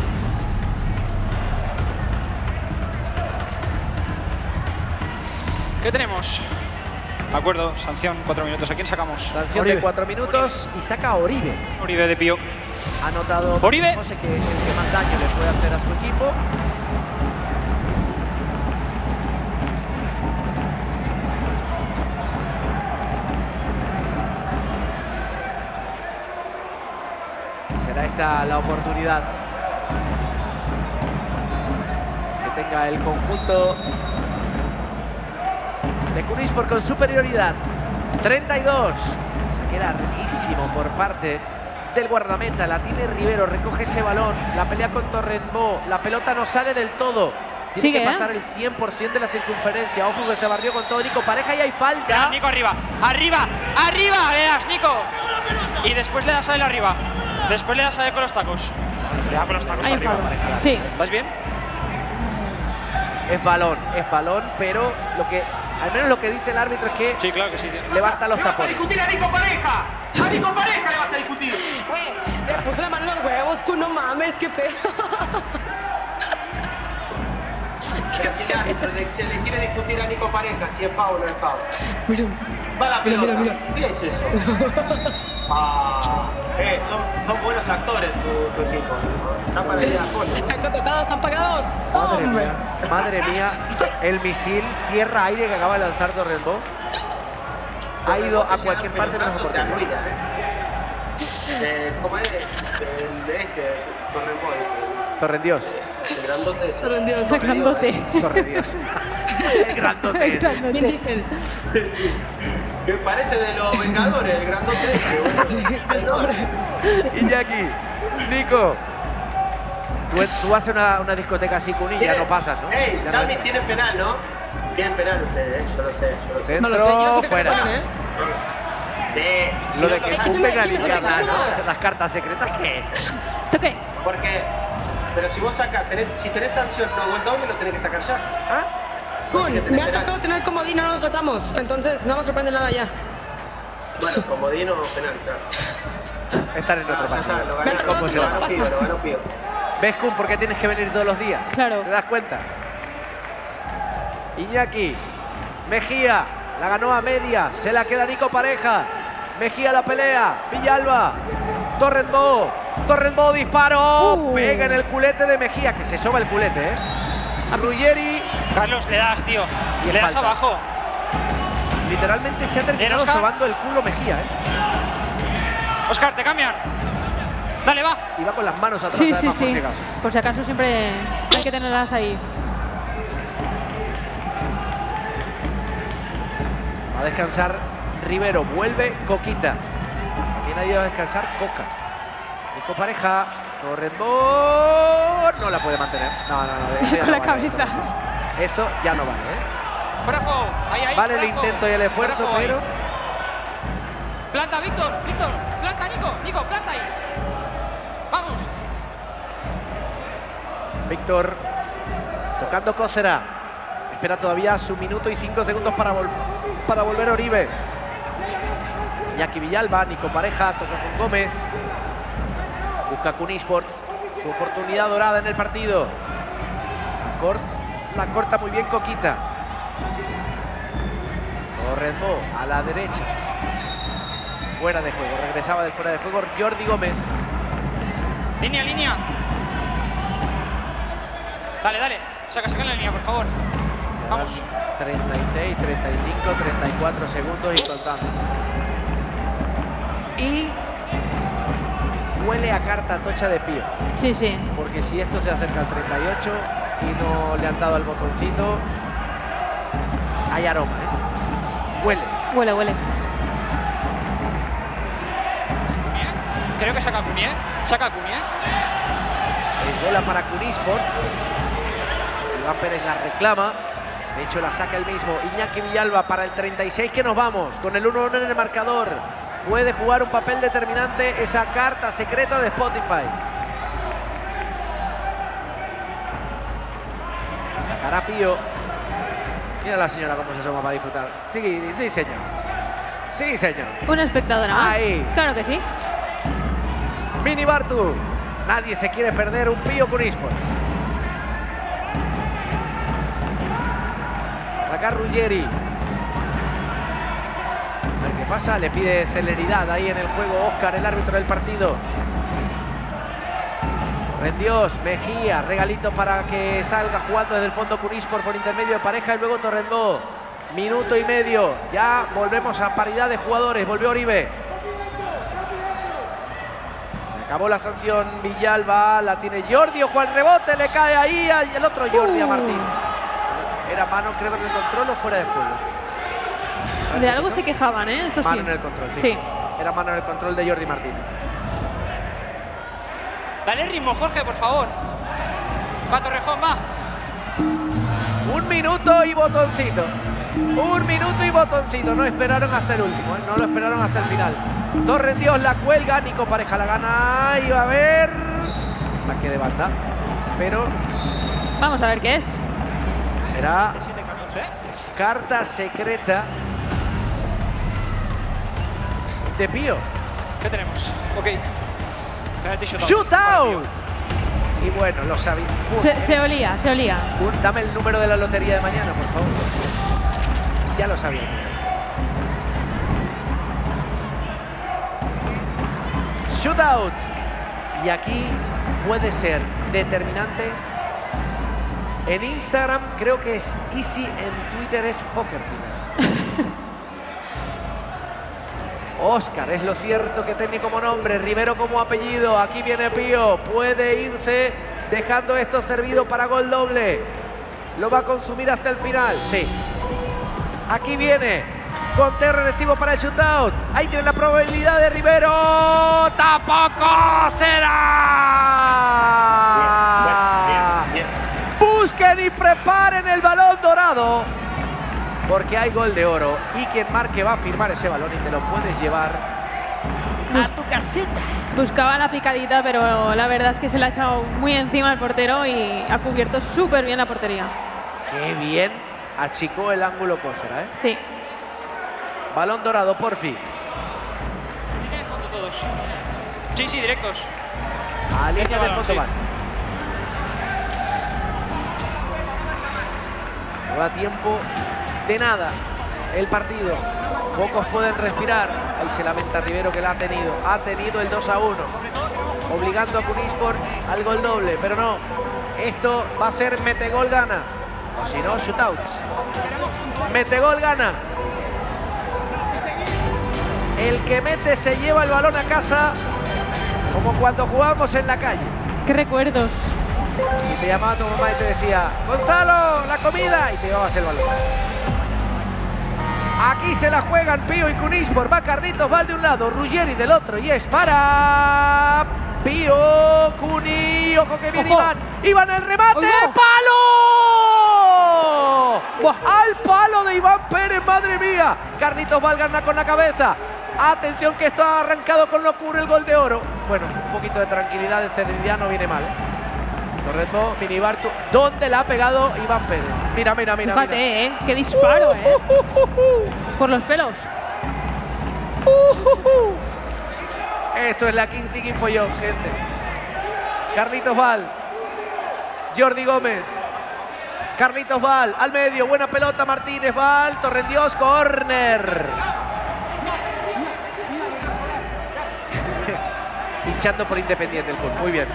¿Qué tenemos? De acuerdo, sanción, 4 minutos. ¿A quién sacamos? Sanción de 4 minutos y saca a Oribe. Oribe de Pío. Ha anotado Oribe, que es el que más daño le puede hacer a su equipo. Será esta la oportunidad que tenga el conjunto de Kunisports con superioridad. 32. Se queda larguísimo por parte del guardameta, la tiene Rivero, recoge ese balón, la pelea con Torrembó, la pelota no sale del todo. Tiene que pasar el 100% de la circunferencia. Ojo que se barrió con todo Nico Pareja y hay falta. Veas, Nico arriba, veas Nico. Y después le das a él arriba, después le das a él con los tacos. Le da con los tacos arriba. Pareja, sí. ¿Vas bien? Es balón, pero lo que, al menos lo que dice el árbitro es que, sí, claro que sí, levanta los tapones. A Nico Pareja le vas a discutir. Te puse la mano en los huevos, Kun, no mames, qué feo. Se le quiere discutir a Nico Pareja si es foul o no es foul. Va la pelota. Mira. ¿Qué es eso? Son buenos actores tu equipo. Están para ir a fondo. Están contratados, están pagados. Madre mía, el misil tierra-aire que acaba de lanzar Torrembó. Ha ido a cualquier parte menos por la ruina, ¿cómo es? Torrembó. Torrendios. El grandote. Torrendios. El grandote. Torrendios. El grandote. Sí. Que parece de los Vengadores, el grandote. El nombre. Iñaki, Nico. Tú haces una discoteca así con ella, no pasa, ¿no? Ey, Sammy tiene penal, ¿no? Tienen penal ustedes, yo lo sé. Centro, fuera. Sí. Lo de que tú penalizas las cartas secretas, ¿qué es? ¿Esto qué es? Porque, pero si vos sacas, si tenés sanción, no el doble, lo tenés que sacar ya. ¿Ah? Kun, me ha tocado tener comodino, no lo sacamos, entonces no me sorprende nada ya. Bueno, comodino o penal, claro. Estar en otro partido. Lo ganó Pío. ¿Ves, Kun, por qué tienes que venir todos los días? Claro. ¿Te das cuenta? Iñaki, Mejía, la ganó a media, se la queda Nico Pareja. Mejía la pelea, Villalba, Torrembó, disparo, pega en el culete de Mejía, que se soba el culete, ¿eh? A Ruggeri. Carlos, le das, tío, y le das abajo. Literalmente se ha terminado sobando el culo Mejía, ¿eh? Oscar, te cambian. Dale, va. Y va con las manos atrás. Sí, además, sí, sí. Por si acaso siempre hay que tenerlas ahí. Va a descansar Rivero. Vuelve Coquita. También ha ido a descansar Coca. Nico Pareja. Torrembó. No la puede mantener. No. Con la cabeza. Eso ya no vale, ¿eh? Bravo. Ahí, vale bravo. El intento y el esfuerzo, bravo, pero... Planta, Víctor. Víctor. Planta, Nico. Nico, planta ahí. Vamos. Víctor. Tocando Cósera. Espera todavía su minuto y 5 segundos para volver a Oribe. Iñaki Villalba, Nico Pareja, toca con Gómez. Busca Kunisports, su oportunidad dorada en el partido. La corta muy bien Coquita. Torrembó a la derecha. Fuera de juego, regresaba del fuera de juego Jordi Gómez. Línea, línea. Dale, dale. Saca la línea, por favor. Vamos. 36, 35, 34 segundos y contando. Y huele a carta tocha de Pío. Sí, sí. Porque si esto se acerca al 38 y no le han dado al botoncito, hay aroma, ¿eh? Huele. Huele, huele. Creo que saca Kunié. Saca Kunié. Es bola para Kunisports. Iván Pérez la reclama. De hecho, la saca el mismo. Iñaki Villalba para el 36, que nos vamos. Con el 1-1 en el marcador. Puede jugar un papel determinante esa carta secreta de Spotify. Sacará Pío. Mira la señora cómo se asoma para disfrutar. Sí, sí, señor. Sí, señor. Una espectadora más. Ahí. Claro que sí. Mini Bartu. Nadie se quiere perder un Pío Kunisports. Acá Ruggeri. A ver qué pasa. Le pide celeridad ahí en el juego Oscar, el árbitro del partido. Torrendios, Mejía. Regalito para que salga jugando desde el fondo Kunisport por intermedio de Pareja y luego Torrembó. Minuto y medio. Ya volvemos a paridad de jugadores. Volvió Oribe. Se acabó la sanción. Villalba la tiene Jordi. Ojo al rebote. Le cae ahí al otro Jordi a Martín. Era mano, creo que en el control o fuera de juego. De algo se quejaban, ¿eh? Eso sí. Mano en el control, sí. Sí. Era mano en el control de Jordi Martínez. Dale ritmo, Jorge, por favor. Va, Torrejón, va. Un minuto y botoncito. Un minuto y botoncito. No esperaron hasta el último, ¿eh? No lo esperaron hasta el final. Torrendios la cuelga. Nico Pareja la gana. Y va a ver... Saque de banda. Pero... Vamos a ver qué es. Será carta secreta de Pío. ¿Qué tenemos? Ok. ¡Shootout! Y bueno, lo sabía. Se olía, se olía. Dame el número de la lotería de mañana, por favor. Ya lo sabía. ¡Shootout! Y aquí puede ser determinante. En Instagram creo que es Easy, en Twitter es Poker. Oscar, es lo cierto que tiene como nombre, Rivero como apellido. Aquí viene Pío, puede irse dejando esto servido para gol doble. Lo va a consumir hasta el final, sí. Aquí viene, conteo regresivo para el shootout. Ahí tiene la probabilidad de Rivero. ¡Tampoco será! Bien. Busquen y preparen el balón dorado, porque hay gol de oro y quien marque va a firmar ese balón y te lo puedes llevar a tu casita. Buscaba la picadita, pero la verdad es que se la ha echado muy encima el portero y ha cubierto súper bien la portería. Qué bien achicó el ángulo Cósera, ¿eh? Sí. Balón dorado, por fin. Línea de fondo todos. Sí, sí, directos. A línea de fondo, sí. Van. Da tiempo de nada el partido, pocos pueden respirar. Ahí se lamenta Rivero, que la ha tenido el 2-1, obligando a Kunisports al gol doble, pero no, esto va a ser mete gol gana, o si no shootouts. Mete gol gana. El que mete se lleva el balón a casa, como cuando jugábamos en la calle. ¡Qué recuerdos! Y te llamaba tu mamá y te decía, ¡Gonzalo, la comida! Y te llevabas el balón. Aquí se la juegan Pío y Kunisports. Va Carlitos Val de un lado, Ruggeri del otro. Y es para... Pío, Kuni, ojo que viene Iván. ¡Iván el remate! Ojo. ¡Palo! Buah. ¡Al palo de Iván Pérez, madre mía! Carlitos Val gana con la cabeza. Atención que esto ha arrancado con locura el gol de oro. Bueno, un poquito de tranquilidad, de serenidad no viene mal, ¿eh? Correcto, Mini Bartu. ¿Dónde la ha pegado Iván Pérez? Mira, mira, mira. Fíjate, mira. Qué disparo, Por los pelos. Esto es la Kings League InfoJobs, gente. Carlitos Val. Jordi Gómez. Carlitos Val, al medio, buena pelota Martínez, Val, Torrendios, córner. Hinchando por Independiente el gol, muy bien.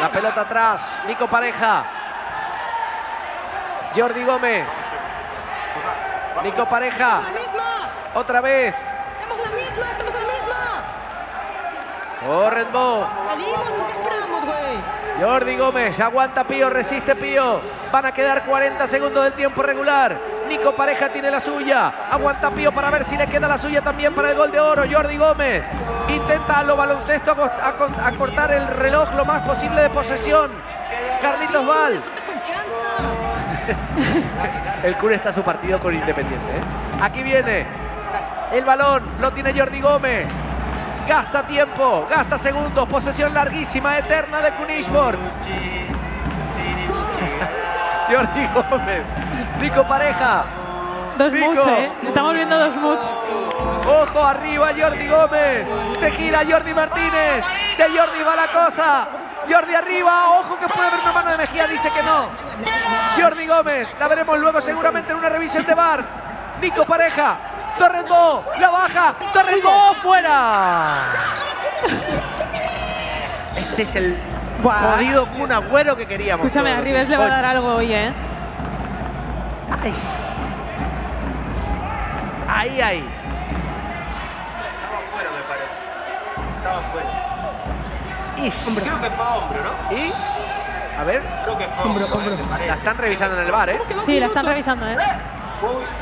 La pelota atrás, Nico Pareja. Jordi Gómez. Nico Pareja. Otra vez. Torrembó. Jordi Gómez, aguanta Pío, resiste Pío. Van a quedar 40 segundos del tiempo regular. Nico Pareja tiene la suya. Aguanta Pío para ver si le queda la suya también para el gol de oro. Jordi Gómez intenta a lo baloncesto acortar el reloj lo más posible de posesión. Carlitos Val. El Kun está a su partido con Independiente, ¿eh? Aquí viene el balón, lo tiene Jordi Gómez. Gasta tiempo, gasta segundos, posesión larguísima, eterna de Kunisports. Jordi Gómez, Nico Pareja. Dos moods, ¿eh? Estamos viendo dos moods. Ojo, arriba Jordi Gómez. Se gira Jordi Martínez. De Jordi va la cosa. Jordi arriba, ojo que puede haber una mano de Mejía, dice que no. Jordi Gómez, la veremos luego seguramente en una revisión de VAR. Nico Pareja. Torrembó, la baja, Torrembó, fuera. Este es el jodido Kun Agüero que queríamos. Escúchame, a Rivers le va a dar algo hoy, ¿eh? Ay. Ahí, ahí. Estaba fuera, me parece. Estaba fuera. Creo que fue a hombro, ¿no? ¿Y? A ver. Creo que fue a hombro, me la están revisando en el VAR, ¿eh? Sí, la están revisando, ¿eh?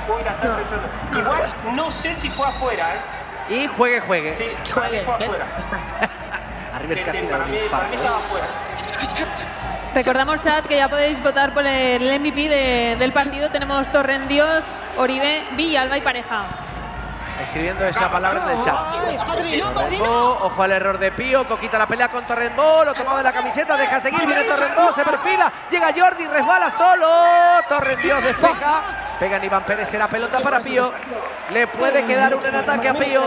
Voy a estar pensando. Igual no sé si fue afuera, ¿eh? Y juegue. Sí, fue afuera. Arriba el casino. Para mí estaba afuera. Recordamos, chat, que ya podéis votar por el MVP del partido. Tenemos Torrendios, Oribe, Villalba y Pareja. Escribiendo esa palabra en el chat. Torrembó, ojo al error de Pío. Coquita la pelea con Torrembó. Lo tomado de la camiseta, deja seguir. Viene Torrembó, se perfila. Llega Jordi, resbala solo. Torrendios despeja. Pega en Iván Pérez, será pelota para Pío. Le puede quedar una en ataque a Pío.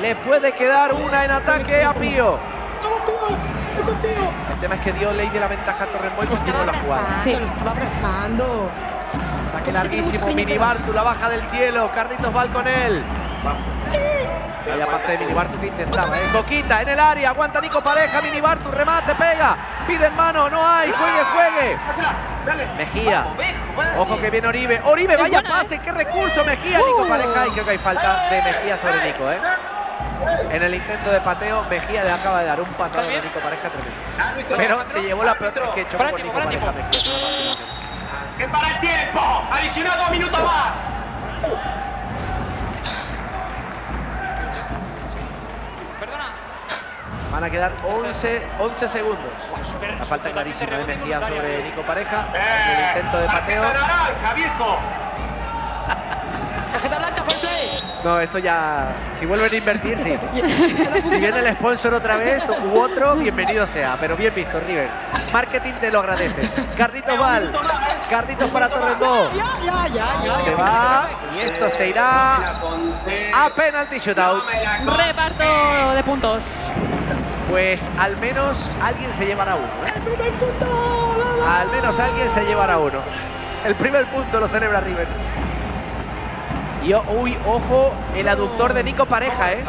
Le puede quedar una en ataque a Pío. El tema es que dio ley de la ventaja a Torrembó y continuó la jugada. Sí, lo estaba abrazando. Saque larguísimo, Mini Bartu, la baja del cielo, Carlitos Val con él. Vaya pase de Mini Bartu que intentaba, ¿eh? Coquita en el área, aguanta Nico Pareja, Mini Bartu, remate, pega, pide en mano, no hay, juegue. Mejía, ojo que viene Oribe, vaya pase, qué recurso, Mejía, Nico Pareja, y creo que hay falta de Mejía sobre Nico, ¿eh? En el intento de pateo, Mejía le acaba de dar un pateo a Nico Pareja tremendo. Pero se llevó la pelota que echó por Nico Pareja, Mejía. ¡Que para el tiempo! ¡Adicional 2 minutos más! Perdona. Van a quedar 11 segundos. La falta clarísima de Mejía sobre Nico Pareja. El intento de pateo. ¡Tarjeta naranja, viejo! ¡Tarjeta blanca, full play! No, eso ya... Si vuelven a invertir, sí. Si viene el sponsor otra vez u otro, bienvenido sea. Pero bien visto, River. Marketing te lo agradece. Carlitos Val. Carlitos para Torrembó. Se va y esto se irá a penalty shootout. Reparto de puntos. Pues al menos alguien se llevará uno, ¿eh? El primer punto. Al menos alguien se llevará uno. El primer punto lo celebra River. Y uy, ojo el aductor de Nico Pareja, ¿eh?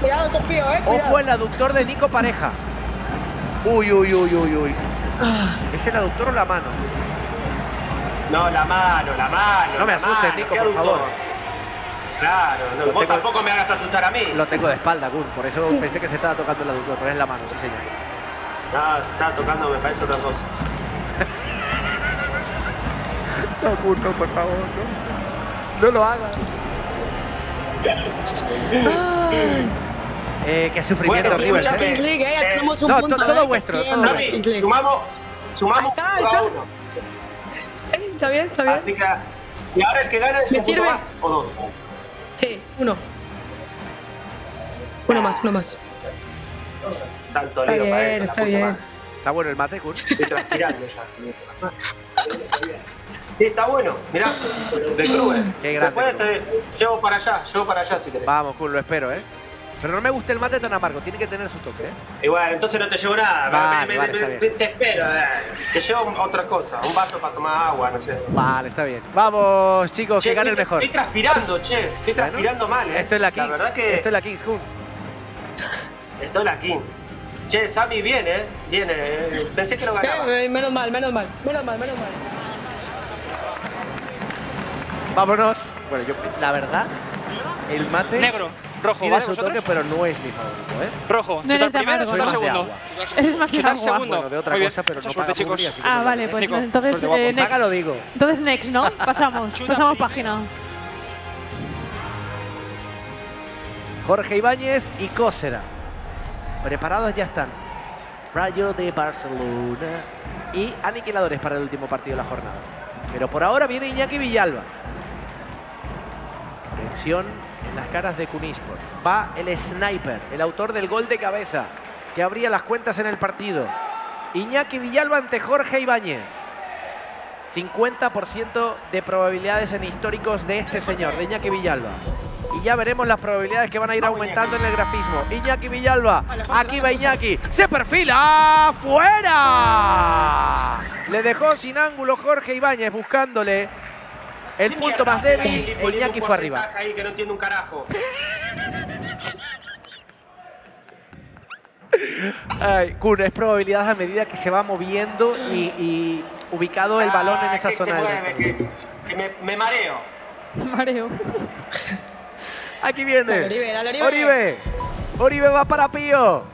Cuidado con Pío, ¿eh? Ojo el aductor de Nico Pareja. Uy. ¿Es el aductor o la mano? No, la mano, la mano. No me asustes, Nico, por favor. Claro, no, vos tampoco me hagas asustar a mí. Lo tengo de espalda, Kun, por eso pensé que se estaba tocando el aductor, pero es la mano, sí señor. No, se estaba tocando, me parece otra cosa. No, Kun, no, por favor, no. No lo hagas. Qué sufrimiento, bueno, Rivers. Kings League, tenemos un punto todo vuestro. Sumamos uno. Está bien, está bien. Así que, y ahora el que gana es un punto más o dos. Sí, uno. Uno más, uno más. Tanto lío para él. Está bien. Está bueno el mate, Kun. Estoy transpirando ya. Sí, está bueno, mirá, de Kruger. Qué grande. Después te llevo para allá si querés. Vamos, Kun, lo espero, Pero no me gusta el mate tan amargo, tiene que tener su toque, Igual, entonces no te llevo nada, vale, te espero, te llevo otra cosa, un vaso para tomar agua, no sé. Vale, está bien. Vamos, chicos, che, que gane el mejor. Estoy transpirando, che, estoy transpirando mal, Esto es la Kings, la verdad que... Esto es la Kings, Kun. Esto es la Kings. Che, Sammy viene, viene, pensé que lo ganaba. Menos mal, menos mal, menos mal, menos mal. Vámonos. Bueno, yo, la verdad, el mate... Negro, rojo, tiene su toque, pero no es mi favorito, Rojo, no chutar primero, chutar segundo. Eres más chutar segundo. Bueno, de otra cosa, pero no paga chicos. Así que vale, pues Nico, entonces next. Paga, lo digo. Entonces next, ¿no? Pasamos página. Jorge Ibáñez y Cósera. Preparados ya están. Rayo de Barcelona. Y aniquiladores para el último partido de la jornada. Pero por ahora viene Iñaki Villalba. Tensión en las caras de Kunisports. Va el sniper, el autor del gol de cabeza que abría las cuentas en el partido. Iñaki Villalba ante Jorge Ibáñez. 50% de probabilidades en históricos de este señor, de Iñaki Villalba. Y ya veremos las probabilidades que van a ir aumentando en el grafismo. Iñaki Villalba, aquí va Iñaki, se perfila, ¡fuera! Le dejó sin ángulo Jorge Ibáñez buscándole el punto más débil. Iñaki fue arriba. Ahí que no entiendo un carajo. Ay, Kun, es probabilidad a medida que se va moviendo y ubicado el balón en esa zona. Me mareo. Me mareo. Aquí viene. Dale, Oribe, dale, Oribe. Oribe. Oribe va para Pío.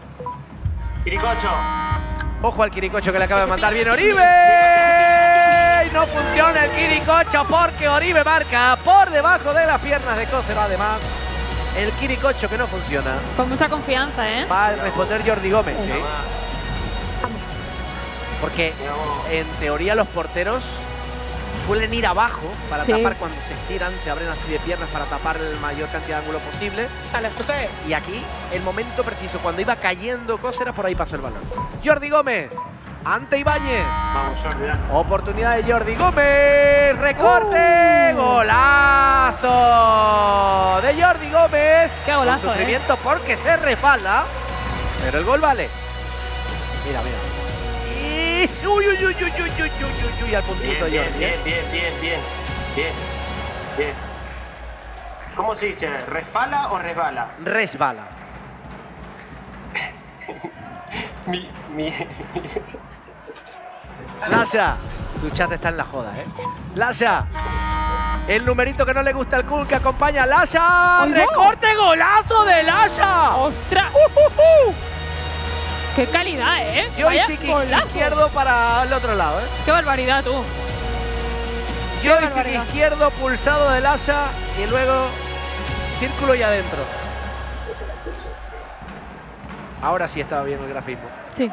Quiricocho. Ojo al Quiricocho que le acaba de mandar. Bien, Oribe. Y no funciona el Quiricocho porque Oribe marca por debajo de las piernas de Cósera. Además, el Quiricocho que no funciona. Con mucha confianza, Va a responder Jordi Gómez, Porque en teoría los porteros suelen ir abajo para tapar cuando se estiran, se abren así de piernas para tapar el mayor cantidad de ángulo posible. Y aquí, el momento preciso, cuando iba cayendo Cósera, por ahí pasó el balón. Jordi Gómez, ante Ibáñez. Vamos, Jordi. Oportunidad de Jordi Gómez. ¡Recorte! ¡Golazo! De Jordi Gómez. ¡Qué golazo! Con sufrimiento porque se respalda. Pero el gol vale. Mira, mira. Uy, uy, uy, uy, uy, uy, uy, uy, al puntito. Bien. ¿Cómo se dice? ¿Resfala o resbala? Resbala. Lasha, tu chat está en la joda, Lasha. El numerito que no le gusta al Kun que acompaña a Lasha. ¡Recorte, golazo de Lasha! ¡Ostras! ¡Qué calidad, joystick izquierdo para el otro lado, ¡Qué barbaridad, tú! Joystick izquierdo pulsado de Lasha y luego círculo y adentro. Ahora sí estaba bien el grafismo. Sí.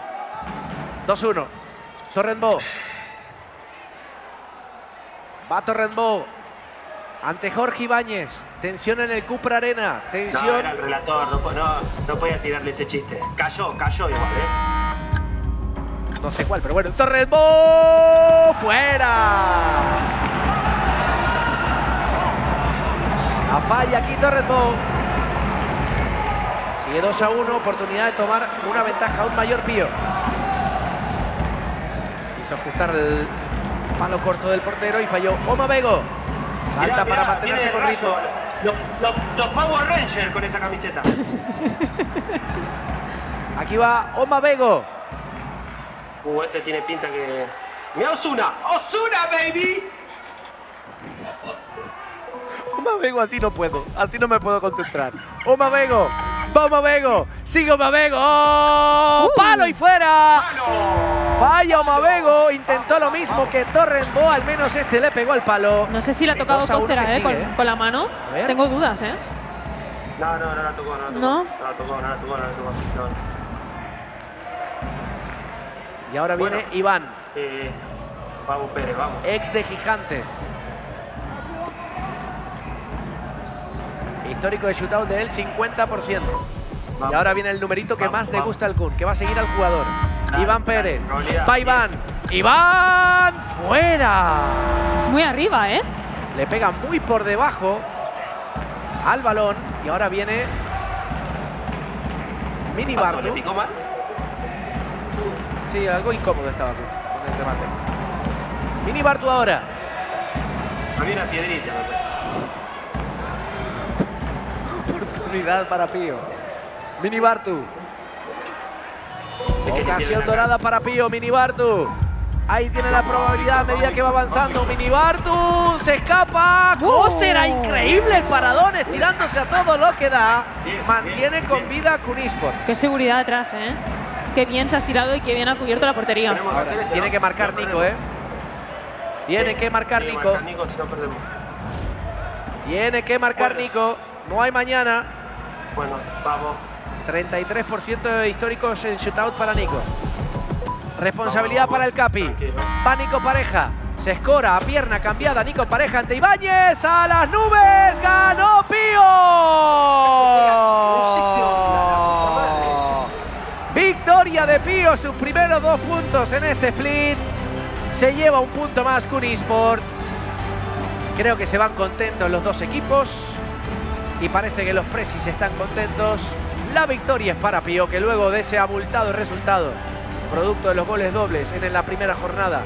2-1. Torrembó. Va Torrembó. Ante Jorge Ibáñez, tensión en el Cupra Arena, tensión... No, era el relator, no podía tirarle ese chiste. Cayó igual, No sé cuál, pero bueno, ¡Torrembó! ¡Fuera! La falla aquí Torrembó. Sigue 2-1, oportunidad de tomar una ventaja aún mayor Pío. Quiso ajustar el palo corto del portero y falló Omavego. Salta para mantenerse con ritmo. Los Power Rangers con esa camiseta. Aquí va Omavego. Este tiene pinta que... ¡Mira Osuna! ¡Osuna, baby! Omavego, así no puedo. Así no me puedo concentrar. Omavego. ¡Va Omavego! ¡Sigue Omavego! ¡Oh! ¡Palo y fuera! Vaya Omavego, intentó lo mismo que Torrembó, al menos este le pegó al palo. No sé si le ha tocado Cósera, con la mano. Tengo dudas, ¿eh? No la tocó, no la tocó. Y ahora viene Iván. Vamos Pérez, vamos. Ex de Gigantes. Histórico de shootout del 50%. Vamos. Y ahora viene el numerito que más le gusta al Kun, que va a seguir al jugador. Iván Pérez. Va Iván. ¡Iván! ¡Fuera! Muy arriba, ¿eh? Le pega muy por debajo al balón. Y ahora viene Mini Bartu. ¿Le picó mal? Sí, algo incómodo estaba con el remate. Mini Bartu ahora. Había una piedrita. Oportunidad para Pío. Mini Bartu. Ocasión dorada para Pío. Mini Bartu. Ahí tiene la probabilidad a medida que va avanzando. Mini Bartu se escapa. Cósera, increíbles paradones, tirándose a todo lo que da. Mantiene con vida a Kunisports. Qué seguridad atrás, ¿eh? Qué bien se has tirado y qué bien ha cubierto la portería. Ahora, tiene que marcar Nico, ¿eh? Tiene que marcar Nico. Tiene que marcar Nico. No hay mañana. Bueno, vamos. 33% de históricos en shootout para Nico. Responsabilidad para el Capi. Tranquilo. Va Nico Pareja. Se escora a pierna cambiada. Nico Pareja ante Ibáñez. ¡A las nubes! ¡Ganó Pío! Victoria de Pío. Sus primeros 2 puntos en este split. Se lleva 1 punto más Kunisports. Creo que se van contentos los dos equipos. Y parece que los Presis están contentos. La victoria es para Pío, que luego de ese abultado resultado, producto de los goles dobles en la primera jornada,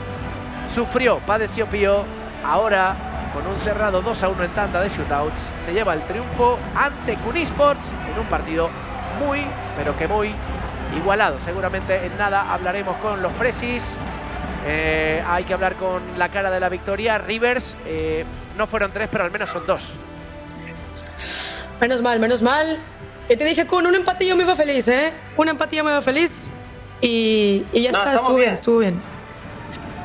sufrió, padeció Pío. Ahora, con un cerrado 2-1 en tanda de shootouts, se lleva el triunfo ante Kunisports en un partido muy, pero que muy igualado. Seguramente en nada hablaremos con los Presis. Hay que hablar con la cara de la victoria. Rivers, no fueron 3, pero al menos son 2. Menos mal, menos mal. Yo te dije, con un empate yo me iba feliz, ¿eh? Un empate yo me iba feliz. Y ya está, estuvo bien.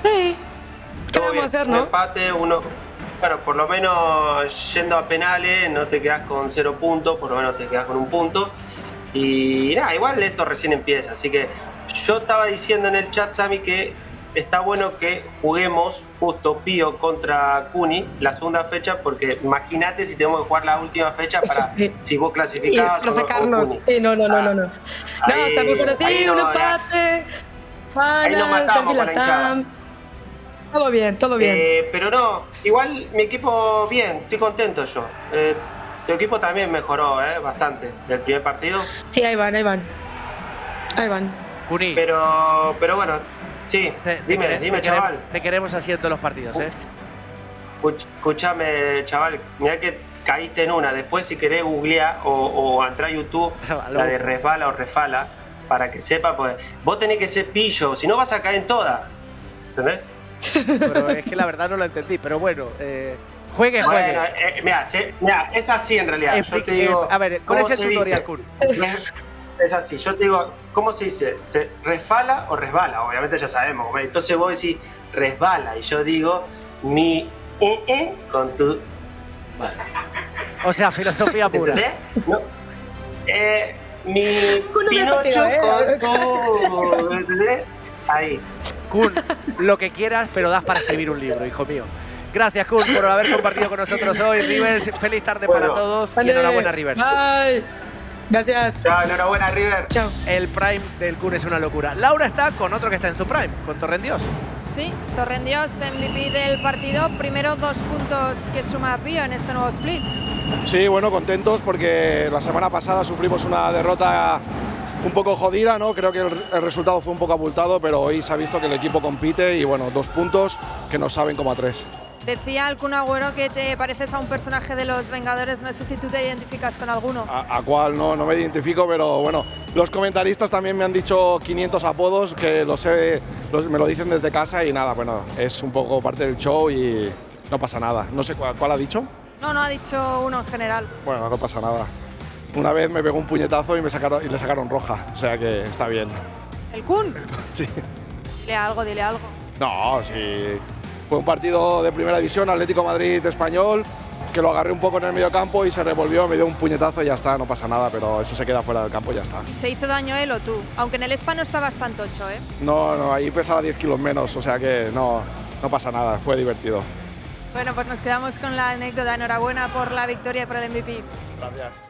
Sí. ¿Qué vamos a hacer, no? Un empate, uno... Claro, por lo menos yendo a penales no te quedas con 0 puntos, por lo menos te quedas con 1 punto. Y nada, igual esto recién empieza. Así que yo estaba diciendo en el chat, Sammy, que está bueno que juguemos justo Pío contra Kuni la segunda fecha, porque imagínate si tenemos que jugar la última fecha para si vos clasificabas para sacarnos. No. No, está mejor así, un empate. Ahí nos matamos para hinchada. Todo bien. Pero no, igual mi equipo bien, estoy contento yo. Tu equipo también mejoró bastante del primer partido. Sí, ahí van. Kuni. Pero bueno, sí, dime, chaval. Te queremos haciendo los partidos, ¿eh? Escúchame, chaval, mirá que caíste en una. Después, si querés, googlear o entrar a YouTube, la de resbala o refala, para que sepa, pues vos tenés que ser pillo, si no vas a caer en todas. ¿Entendés? Pero es que la verdad no lo entendí, pero bueno, juegue. Bueno, mirá, es así en realidad. Yo te digo, a ver, ¿cuál es el tutorial, Kun? Es así, yo te digo, ¿cómo se dice? ¿Se resbala o resbala? Obviamente ya sabemos. Entonces vos decís resbala y yo digo mi con tu... Vale. O sea, filosofía pura. No. Mi Pinocho con tu... ¿Entendés? Ahí. Kun, lo que quieras, pero das para escribir un libro, hijo mío. Gracias, Kun, por haber compartido con nosotros hoy. Rivers, feliz tarde para todos. Vale. Y enhorabuena, Rivers. Bye. Gracias. Chao, enhorabuena, River. Chao. El prime del Kun es una locura. Laura está con otro que está en su prime, con Torrendios. Sí, Torrendios, MVP del partido. Primero 2 puntos que suma Pío en este nuevo split. Sí, bueno, contentos porque la semana pasada sufrimos una derrota un poco jodida, ¿no? Creo que el resultado fue un poco abultado, pero hoy se ha visto que el equipo compite y, bueno, 2 puntos que nos saben como a 3. Decía el Kun Agüero que te pareces a un personaje de los Vengadores, no sé si tú te identificas con alguno. ¿A cuál? No me identifico, pero bueno, los comentaristas también me han dicho 500 apodos que los he me lo dicen desde casa y nada, bueno, es un poco parte del show y no pasa nada. No sé cuál ha dicho. No, no ha dicho uno en general. Bueno, no pasa nada. Una vez me pegó un puñetazo y le sacaron roja, o sea que está bien. ¿El Kun? Sí. Dile algo, dile algo. No, sí. Fue un partido de primera división, Atlético Madrid-Español, que lo agarré un poco en el medio campo y se revolvió, me dio un puñetazo y ya está, no pasa nada, pero eso se queda fuera del campo y ya está. ¿Y se hizo daño él o tú? Aunque en el Spa no estabas tan tocho, ¿eh? No, no, ahí pesaba 10 kilos menos, o sea que no pasa nada, fue divertido. Bueno, pues nos quedamos con la anécdota. Enhorabuena por la victoria y por el MVP. Gracias.